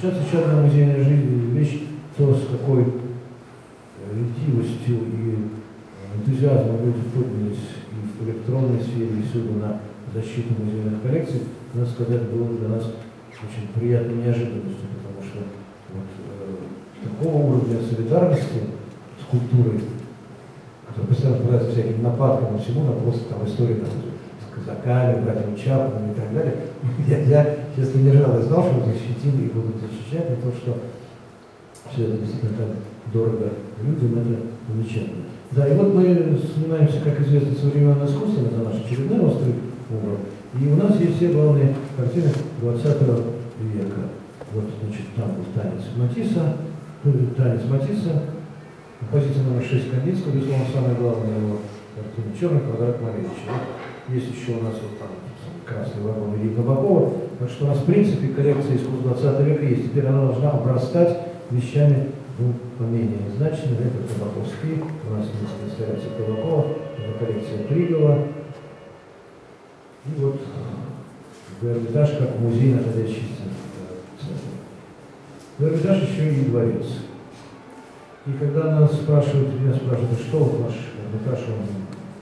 сейчас на музейной жизни вещь, то с какой ретивостью и энтузиазмом люди впрыгнулись и в электронной сфере, и всюду на защиту музейных коллекций, надо сказать, было для нас очень приятной неожиданностью, потому что вот, такого уровня солидарности с культурой, которая постоянно подается всяким нападкам и всему, на просто там истории там, с казаками, братьями Чапанами и так далее, я, честно, не жал, я знал, что мы защитим и будут защищать, но то, что все это действительно так дорого людям, это замечательно. Да, и вот мы снимаемся, как известно, современное искусство, это наш очередной острый угол. И у нас есть все главные картины 20 века. Вот, значит, там был танец Матисса, композиция номер 6 Кандинского, безусловно, самая главная его картина «Черный квадрат Малевича». Есть еще у нас вот там красный вагон Ильи Кабакова. Так что у нас, в принципе, коллекция искусств 20 века есть. Теперь она должна обрастать вещами, ну, поменее значимы. Это Кабаковский, у нас есть инсталляция Кабакова, это коллекция Тригова. И вот Эрмитаж как музей, находящийся в центре. Эрмитаж еще и дворец. И когда нас спрашивают, меня спрашивают, что вот ваш Эрмитаж, он,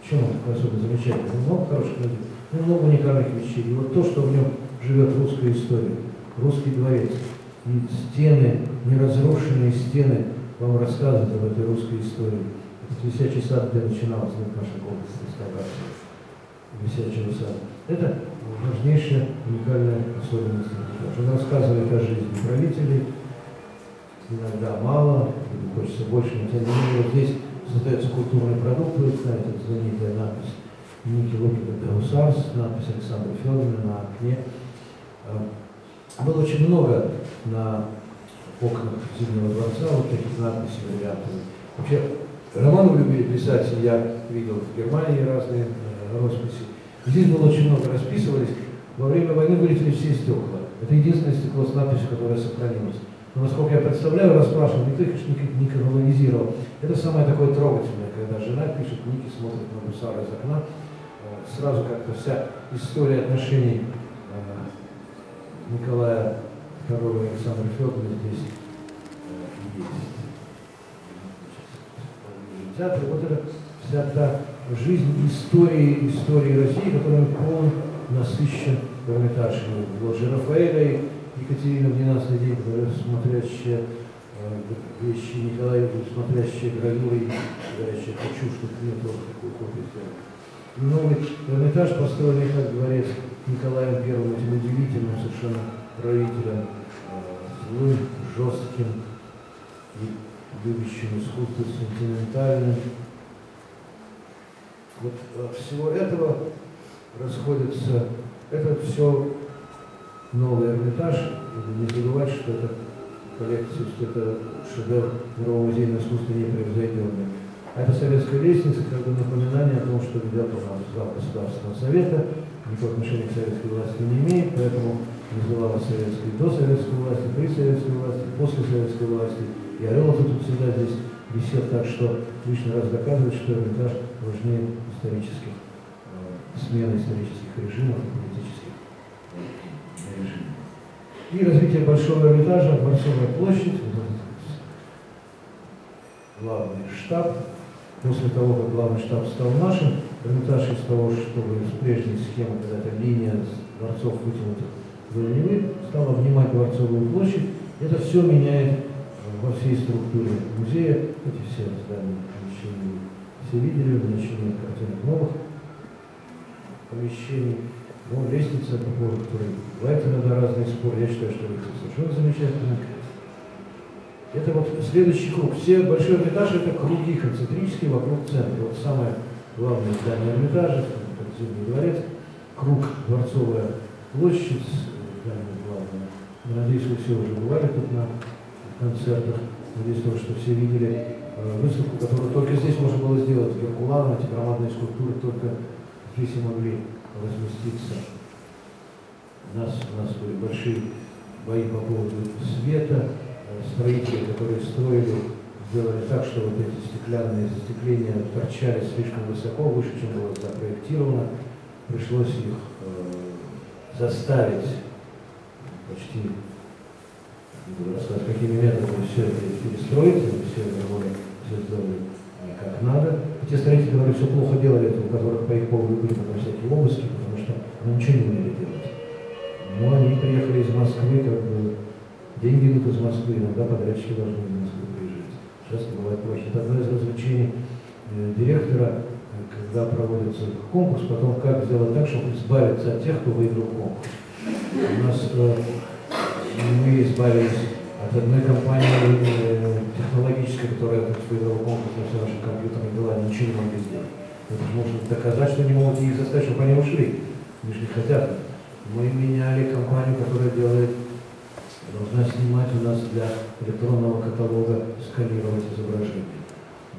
чем он такой особо замечательный? Много хороших людей, много уникальных вещей. И вот то, что в нем живет русская история, русский дворец. И стены, неразрушенные стены вам рассказывают об этой русской истории. Это висячий сад, где начиналась наша область реставрации. Висячего сада. Это важнейшая уникальная особенность. Он рассказывает о жизни правителей. Иногда мало, хочется больше, но тем не менее вот здесь создается культурный продукт, вы знаете, это знаменитая надпись Ники Лукина Даусарс, надпись Александра Фёдоровны на окне. Было очень много на окнах Зимнего дворца вот таких надписей, вариантов. Вообще, романы любили писать, я видел в Германии разные росписи. Здесь было очень много, расписывались. Во время войны вылетели все стекла. Это единственное стекло с надписью, которое сохранилось. Но, насколько я представляю, расспрашивал, никто их не канонизировал. Это самое такое трогательное, когда жена пишет книги, смотрит на гусара из окна. Сразу как-то вся история отношений Николая II и Александра Фёдоровна здесь есть. Театр, вот это вся та жизнь истории России, которым он насыщен в Эрмитаже. Вот же Рафаэля и Екатерина в 12-й день, смотрящая вещи Николая, смотрящая гравюры и говорящая «хочу, чтобы мне тоже такую копию сделали». Новый Эрмитаж, построенный как дворец Николаем I, этим удивительным совершенно правителем, злым, жестким, любящим искусство, сентиментальным. Вот от всего этого расходится, это все новый Эрмитаж. Надо не забывать, что это коллекция, что это шедевр мирового музейного искусства непревзойденный. А это советская лестница, как бы напоминание о том, что ведет у нас зал Государственного совета, никакого отношения к советской власти не имеет, поэтому называлась советской до советской власти, при советской власти, после советской власти. И Орелов тут всегда здесь висел, так что лишний раз доказывает, что Эрмитаж важнее исторических смены исторических режимов и политических и развитие Большого Эрмитажа, Дворцовая площадь, главный штаб. После того, как главный штаб стал нашим, Эрмитаж из того, чтобы из прежней схемы, когда эта линия дворцов вытянута за линию, стала внимать Дворцовую площадь. Это все меняет во всей структуре музея. Эти все здания помещения все видели, помещения картинок новых помещений. Но лестница, по поводу которой бывает иногда разные споры, я считаю, что лестница совершенно замечательная. Это вот следующий круг. Все большие Эрмитажи — это круги концентрические вокруг центра. Вот самое главное здание Эрмитажа, Зимний дворец, круг Дворцовая площадь, здание главное. Надеюсь, вы все уже бывали тут на концертах. Надеюсь, тоже, что все видели выставку, которую только здесь можно было сделать. Геркуланом эти громадные скульптуры только здесь и могли разместиться. У нас были большие бои по поводу света. Строители, которые строили, сделали так, что вот эти стеклянные застекления торчали слишком высоко, выше, чем было запроектировано. Пришлось их заставить почти, не буду рассказать, какими методами все это перестроить, все сделали как надо. И те строители, которые все плохо делали, это, у которых по их поводу были потом всякие обыски, потому что они ничего не умели делать. Но они приехали из Москвы, как бы. Деньги идут из Москвы, иногда подрядчики должны из Москвы приезжать. Сейчас это бывает плохо. Это одно из развлечений директора, когда проводится конкурс, потом как сделать так, чтобы избавиться от тех, кто выиграл конкурс. У нас мы избавились от одной компании технологической, которая выиграла конкурс на все наши компьютерные дела, ничего не могли сделать. Можно доказать, что не могут их заставить, чтобы они ушли. Они же не хотят. Мы меняли компанию, которая делает, должна снимать у нас для электронного каталога, сканировать изображение.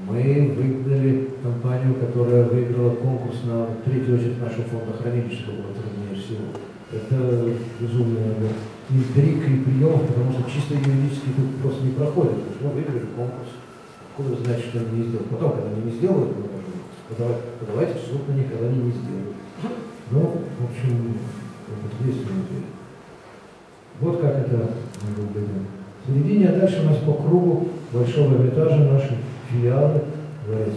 Мы выгнали компанию, которая выиграла конкурс на третью очередь нашего фондохранилища, труднее всего. Это безумная интрига и прием, потому что чисто юридически тут просто не проходит. Потому что мы выиграли конкурс. Откуда знать, что они не сделают? Потом, когда они не сделают, мы можем подавать в суд на них, когда они не сделают. Но, в общем, это есть неделя. Вот как это выглядит. В середине, а дальше у нас по кругу Большого Эрмитажа наши филиалы, дворец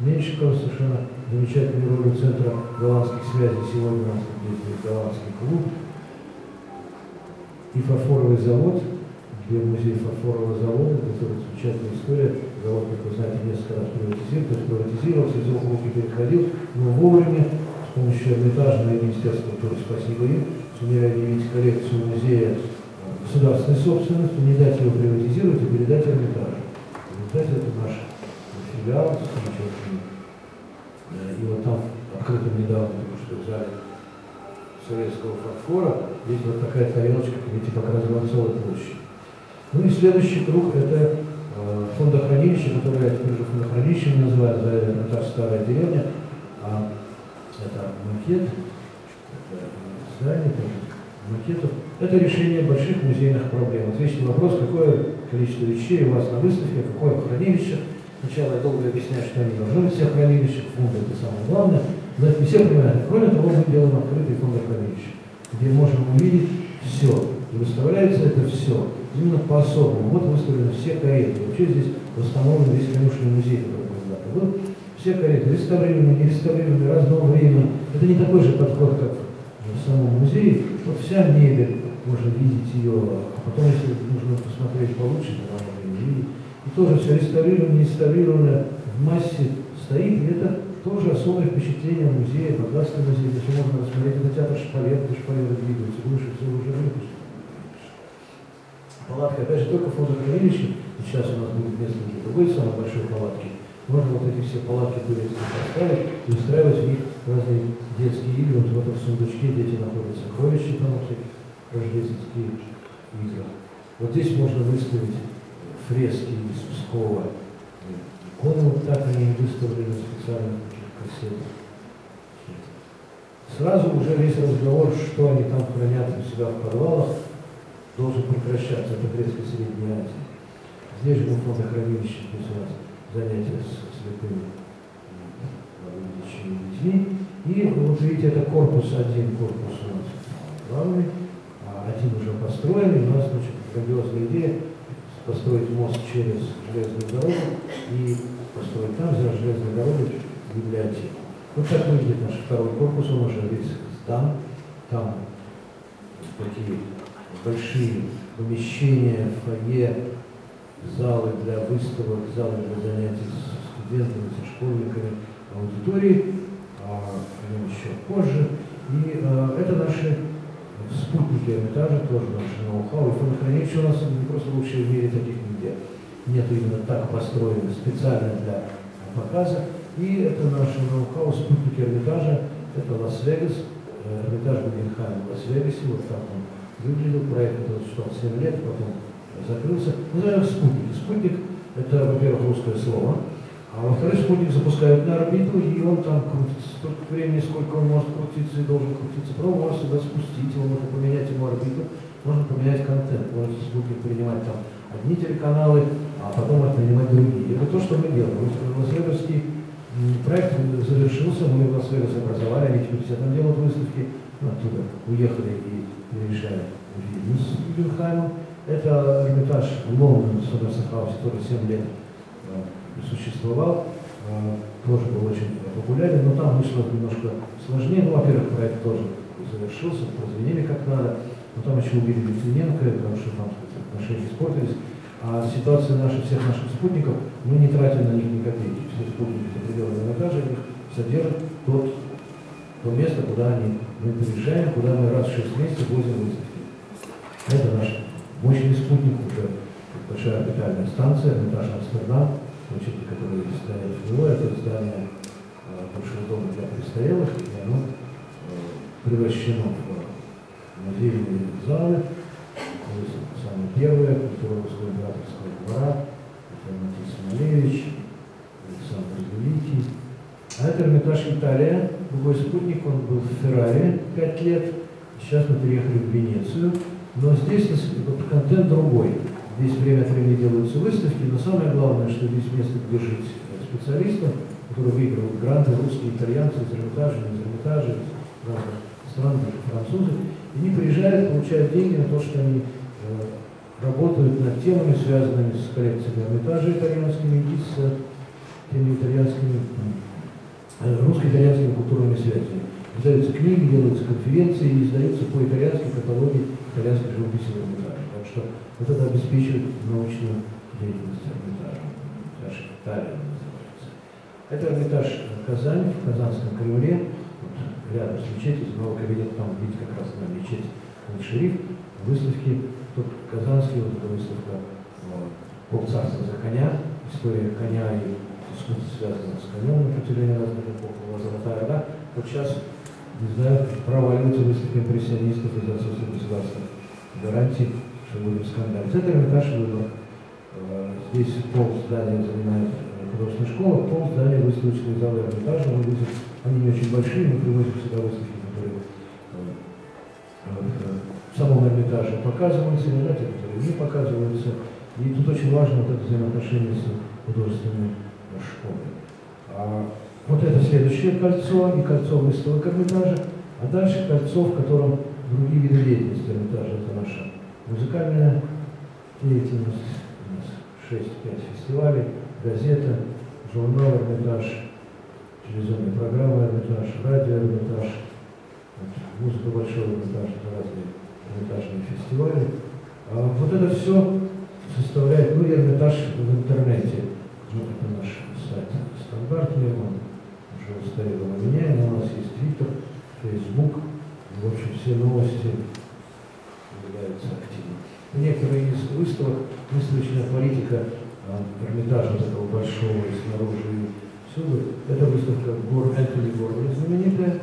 Меньшикова, совершенно замечательной ролью Центра голландских связей. Сегодня у нас здесь голландский клуб и фарфоровый завод, где музей фарфорового завода, это замечательная история. Завод, как вы знаете, несколько раз приватизировался, из рук в руки переходил, но вовремя с помощью Эрмитажа и Министерства культуры, спасибо им, сумели объявить коллекцию музея государственной собственности, не дать ее приватизировать и передать Эрмитажу. Эрмитаж — это наш филиал, и вот там открыто недавно, потому что в зале советского фарфора есть вот такая тарелочка, типа как раз Дворцовой площади. Ну и следующий круг — это фондохранилище, которое я теперь уже фондохранилищем называю, за Эрмитаж старая деревня. Это макет. Здание, макетов. Это решение больших музейных проблем. Отвечный вопрос, какое количество вещей у вас на выставке, какое хранилище. Сначала я долго объясняю, что они должны быть все хранилища, фонды — это самое главное. Но это не все понимают. Кроме того, мы делаем открытые фондохранилища, где можем увидеть все. И выставляется это все именно по-особому. Вот выставлены все кареты. Вообще здесь восстановлен весь конюшенный музей, который когда-то был. Все кареты реставрированы, не реставрированы, разного времени. Это не такой же подход, как в самом музее, вот вся мебель, можно видеть ее, а потом, если нужно посмотреть получше, то можно видеть. И тоже все реставрировано, не реставрировано, в массе стоит, и это тоже особое впечатление музея, прекрасный музей, где все можно рассмотреть, на театр шпалер, где шпалеры двигаются, выше, все уже выпущено. Палатка, опять же, только фондохранилище, сейчас у нас будет место для другой самой большой палатки. Можно вот эти все палатки будет поставить и устраивать в них разные детские игры. Вот в этом сундучке дети находят сокровища, там всякие рождественские игры. Вот здесь можно выставить фрески из Пскова. Иконы вот так они выставлены специально в кассетах. Сразу уже весь разговор, что они там хранят у себя в подвалах, должен прекращаться. Это грецкая Средняя Азия. Здесь же фондохранилище без вас. Занятия с святыми людьми. И вот видите, это корпус один, корпус у нас главный, а один уже построили, у нас очень грандиозная идея построить мост через железную дорогу и построить там, за железной дорогой, библиотеку. Вот так выглядит наш второй корпус, он уже весь сдан. Там такие большие помещения, фойе, залы для выставок, залы для занятий с студентами, со школьниками, аудитории, о нем еще позже. И это наши спутники Эрмитажа, тоже наши ноу-хау. И фотохранилище у нас не просто лучшие в мире, таких нигде. Нет, именно так построено, специально для показа. И это наши ноу-хау, спутники Эрмитажа. Это Лас-Вегас, Эрмитаж Гугенхайм в Лас-Вегасе. Вот так он выглядел, проект этот шел 7 лет, потом закрылся. Назовем спутник. Спутник – это, во-первых, русское слово. А во-вторых, спутник запускают на орбиту, и он там крутится столько времени, сколько он может крутиться и должен крутиться. Потом можно сюда спустить, его можно поменять, ему орбиту, можно поменять контент. Можно спутник принимать там одни телеканалы, а потом принимать другие. Это то, что мы делаем. Лас-Вегаский проект завершился, мы в Лас-Вегас образовали, они теперь все там делают выставки. Оттуда уехали и переезжали в Вильнюс, Гюльхайму. Это Эрмитаж в Лондоне, Сомерсет-хаусе, тоже 7 лет существовал, тоже был очень популярен, но там вышло немножко сложнее. Ну, во-первых, проект тоже завершился, прозвенели как надо, но там еще убили Литвиненко, потому что там отношения испортились. А ситуация наших, всех наших спутников, мы не тратим на них ни копейки. Все спутники за пределами Эрмитажа, их содержит то место, куда мы приезжаем, куда мы раз в 6 месяцев возим выставки. Это наш мощный спутник, уже большая орбитальная станция, Эрмитаж Амстердам. Учитель, который стоит в него, это здание большого дома для престарелых, и оно превращено в музейные залы, самые первые, культуровского императорского двора, это Матисс Малевич, Александр Великий. А это Эрмитаж Италия, другой спутник, он был в Феррари 5 лет, сейчас мы переехали в Венецию, но здесь контент другой. Здесь время от времени делаются выставки, но самое главное, что здесь место, где жить специалистам, которые выигрывают гранты, русские, итальянцы, из Эрмитажа, не из Эрмитажа, из разных стран, французы. И они приезжают, получают деньги на то, что они работают над темами, связанными с коллекциями Эрмитажа итальянскими и с теми итальянскими, русско-итальянскими культурными связями. Издаются книги, делаются конференции и издаются по итальянской каталоге итальянских живописных Эрмитажа. Так что вот это обеспечивает научную деятельность Эрмитажа. Эрмитаж Италия называется. Это Эрмитаж Казань, в Казанском Кремле. Вот, рядом с мечетью, из моего кабинета, там видите как раз на мечеть Аль-Шериф, выставки. Тут казанский, вот эта выставка «Полцарства за коня». История коня и искусство, связанное с конем на протяжении разных эпох. Золотая Орда. Вот сейчас, не знаю, провалится выставка импрессионистов из отсутствия государства гарантий, что будем скандалить. Это Эрмитаж Выборг. Здесь пол здания занимает художественная школа, пол здания выставочные залы Эрмитажа. Они не очень большие, мы привозим сюда выставки, которые в самом Эрмитаже показываются, иногда те, которые не показываются. И тут очень важно вот это взаимоотношение с художественной школой. Вот это следующее кольцо и кольцо выставок Эрмитажа, а дальше кольцо, в котором другие виды деятельности Эрмитажа. Это наша музыкальная деятельность, у нас 6-5 фестивалей, газета, журнал Эрмитаж, телевизионные программы Эрмитаж, радио Эрмитаж, музыка большого Эрмитажа, разные Эрмитажные фестивали. Вот это все составляет, ну, Эрмитаж в интернете. Ну, это наш сайт стандартный, он уже устарел, у меня, но у нас есть Twitter, Facebook, в общем, все новости являются активными. Некоторые из выставок, выставочная политика Эрмитажа, такого большого и снаружи, и всюду, это выставка Энтони Гордона, знаменитая.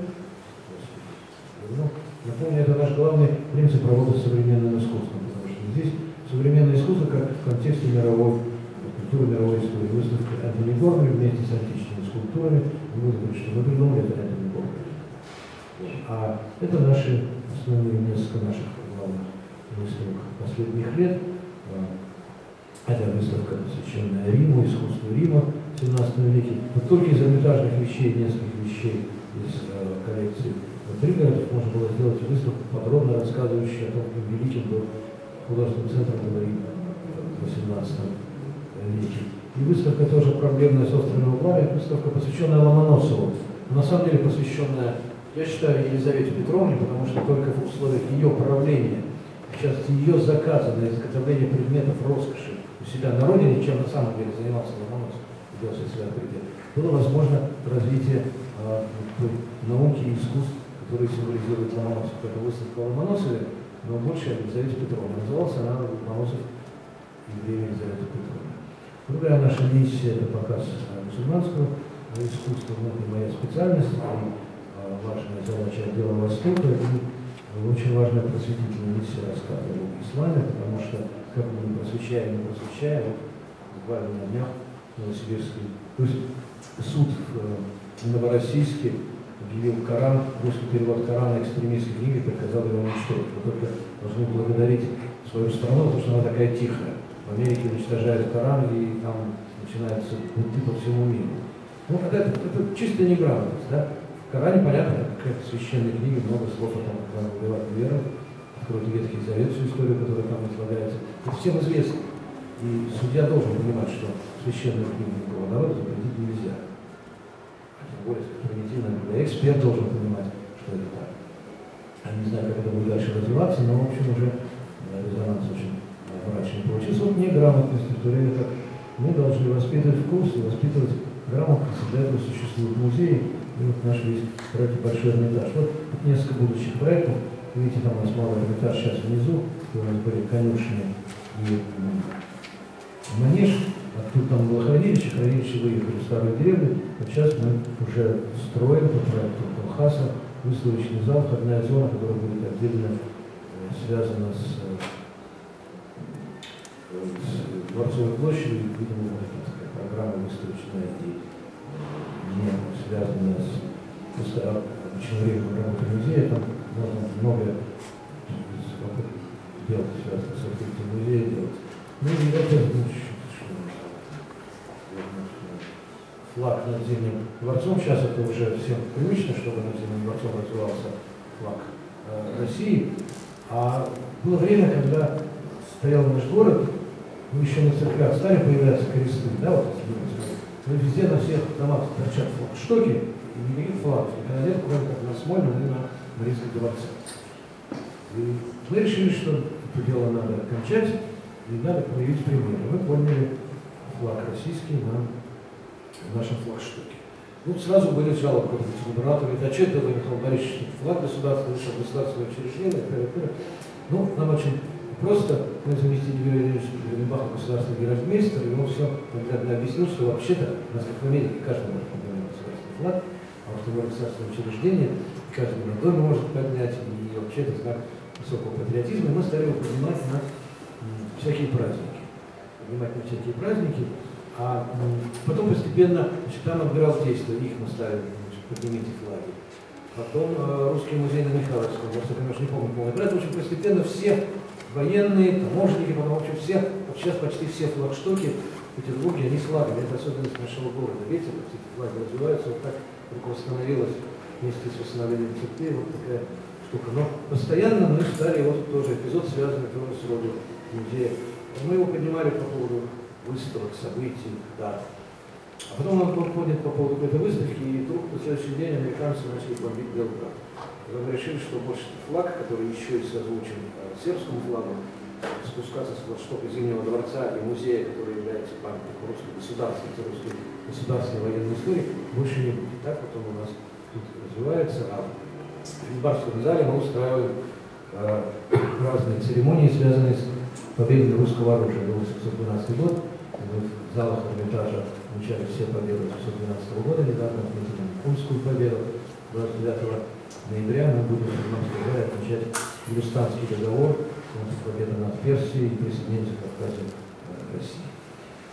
Напомню, это наш главный принцип работы с современным искусством, потому что здесь современное искусство как в контексте мировой культуры, мировой истории. Выставка Энтони Гордона вместе с античными скульптурами, мы говорим, что мы придумали это Энтони Гордона. А это наши основные, несколько наших главных выставок последних лет. Это выставка, посвященная Риму, искусству Рима в 17 веке. Вот только из Эрмитажных вещей, нескольких вещей из коллекции Дригеров, можно было сделать выставку, подробно рассказывающую о том, как великим был художественным центром в 18 веке. И выставка тоже проблемная с острыми углами, выставка, посвященная Ломоносову. Но на самом деле посвященная, я считаю, Елизавете Петровне, потому что только в условиях ее правления, в частности ее заказа на изготовление предметов роскоши у себя на родине, чем на самом деле занимался Ломоносов, делался из себя открытие, было возможно развитие науки и искусств, которые символизируют Ломоносов. Это выставка Ломоносова, но больше Елизавета Петровна. Называлась она Ломоносов и Елизавета Петровна. Другая наша миссия – это показ мусульманского искусства, это моя специальность, важная задача отдела Востока и очень важная просветительная миссия рассказа об исламе, потому что, как мы не просвещаем, буквально на днях Новосибирский суд в Новороссийске объявил Коран, русский перевод Корана экстремистской книги, приказал его уничтожить. Мы только должны благодарить свою страну, потому что она такая тихая. В Америке уничтожают Коран, и там начинаются бунты по всему миру. Ну, это чистая неграмотность, да? В Коране, понятно, как в священной книге, много слов о том, как убивать веру, откроют Ветхий Завет, всю историю, которая там излагается. Это всем известно. И судья должен понимать, что священную книгу другого народа запретить нельзя. Да, эксперт должен понимать, что это так. Я не знаю, как это будет дальше развиваться, но, в общем, уже резонанс очень мрачный получился. Вот неграмотность, в то время как мы должны воспитывать вкус и воспитывать грамотность, для этого существуют музеи. И вот наш есть проект «Большой Эрмитаж». Вот несколько будущих проектов. Видите, там у нас малый Эрмитаж сейчас внизу, у нас были конюшни и манеж. Тут там было хранилище, хранилище выехали в старую деревню, а сейчас мы уже строим по проекту Колхаса выставочный зал, входная зона, которая будет отдельно связана с Дворцовой площадью, и, видимо, такая программа выставочная и не связана с обычным временем работы музея, там можно многое делать, связано с открытием музея делать. Ну и это флаг над Зимним дворцом. Сейчас это уже всем привычно, чтобы над Зимним дворцом развивался флаг России. А было время, когда стоял наш город, мы еще на церквях стали появляться кресты, да, вот эти, везде на всех домах торчат флагштоки, и никаких флагов, никогда нет, кроме как на Смольном и на Мариинском дворце. И мы решили, что это дело надо кончать, и надо проявить пример. Мы подняли флаг российский на нашем флагштоке. Ну, сразу были жалобы от губернатора, говорит, а что это, Михаил Борисович, флаг государственного, государственного учреждения, ну, нам очень просто, мы заместили Юрия Ильича Лебаха, государственный геральдмейстер, и он все наглядно объяснил, что вообще-то у нас, как в Америке, каждый может поднять государственный флаг, а вот его государственное учреждение, каждый на доме может поднять, и вообще это знак высокого патриотизма, и мы стали его поднимать на всякие праздники. А потом постепенно, значит, там отбиралось действие, их мы ставили, значит, поднимите флаги. Потом Русский музей на Михайловском, я, конечно, не помню, в общем, постепенно все военные, таможенники, потом, в общем, все, вот сейчас почти все флагштоки в Петербурге, они с флагами, это особенность нашего города. Видите, вот эти флаги развиваются, вот так только восстановилась вместе с восстановлением церкви, вот такая штука. Но постоянно мы стали, вот тоже эпизод, связанный тоже с родом музея. Мы его поднимали по поводу выставок, событий, дат. А потом он подходит по поводу этой выставки, и вдруг на следующий день американцы начали бомбить Белград. Мы решили, что больше флаг, который еще и созвучен сербскому флагу, спускаться с флагштока Зимнего дворца и музея, который является памятником русской государственной военной истории, больше не будет. Так вот он у нас тут развивается. А в Лимбарском зале мы устраиваем разные церемонии, связанные с победы русского оружия. Был 1912 год, в залах Эрмитажа получали все победы 1912 года, недавно отметили Курскую победу. 29 ноября мы будем в Москве отмечать Юристанский договор, победа над Персией и присоединение к Кавказу к России.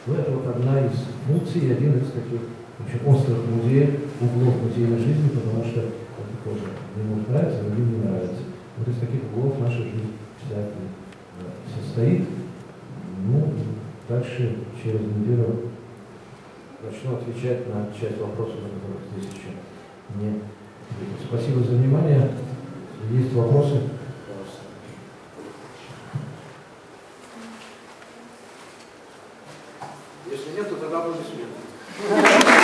Но это вот одна из функций, один из таких очень острых музеев, углов музейной жизни, потому что это тоже ему нравится, но им не нравится. Вот из таких углов наша жизнь вся состоит. Ну, дальше через неделю начну отвечать на часть вопросов, на которых здесь еще не Спасибо за внимание. Есть вопросы? Если нет, то тогда можно сменить.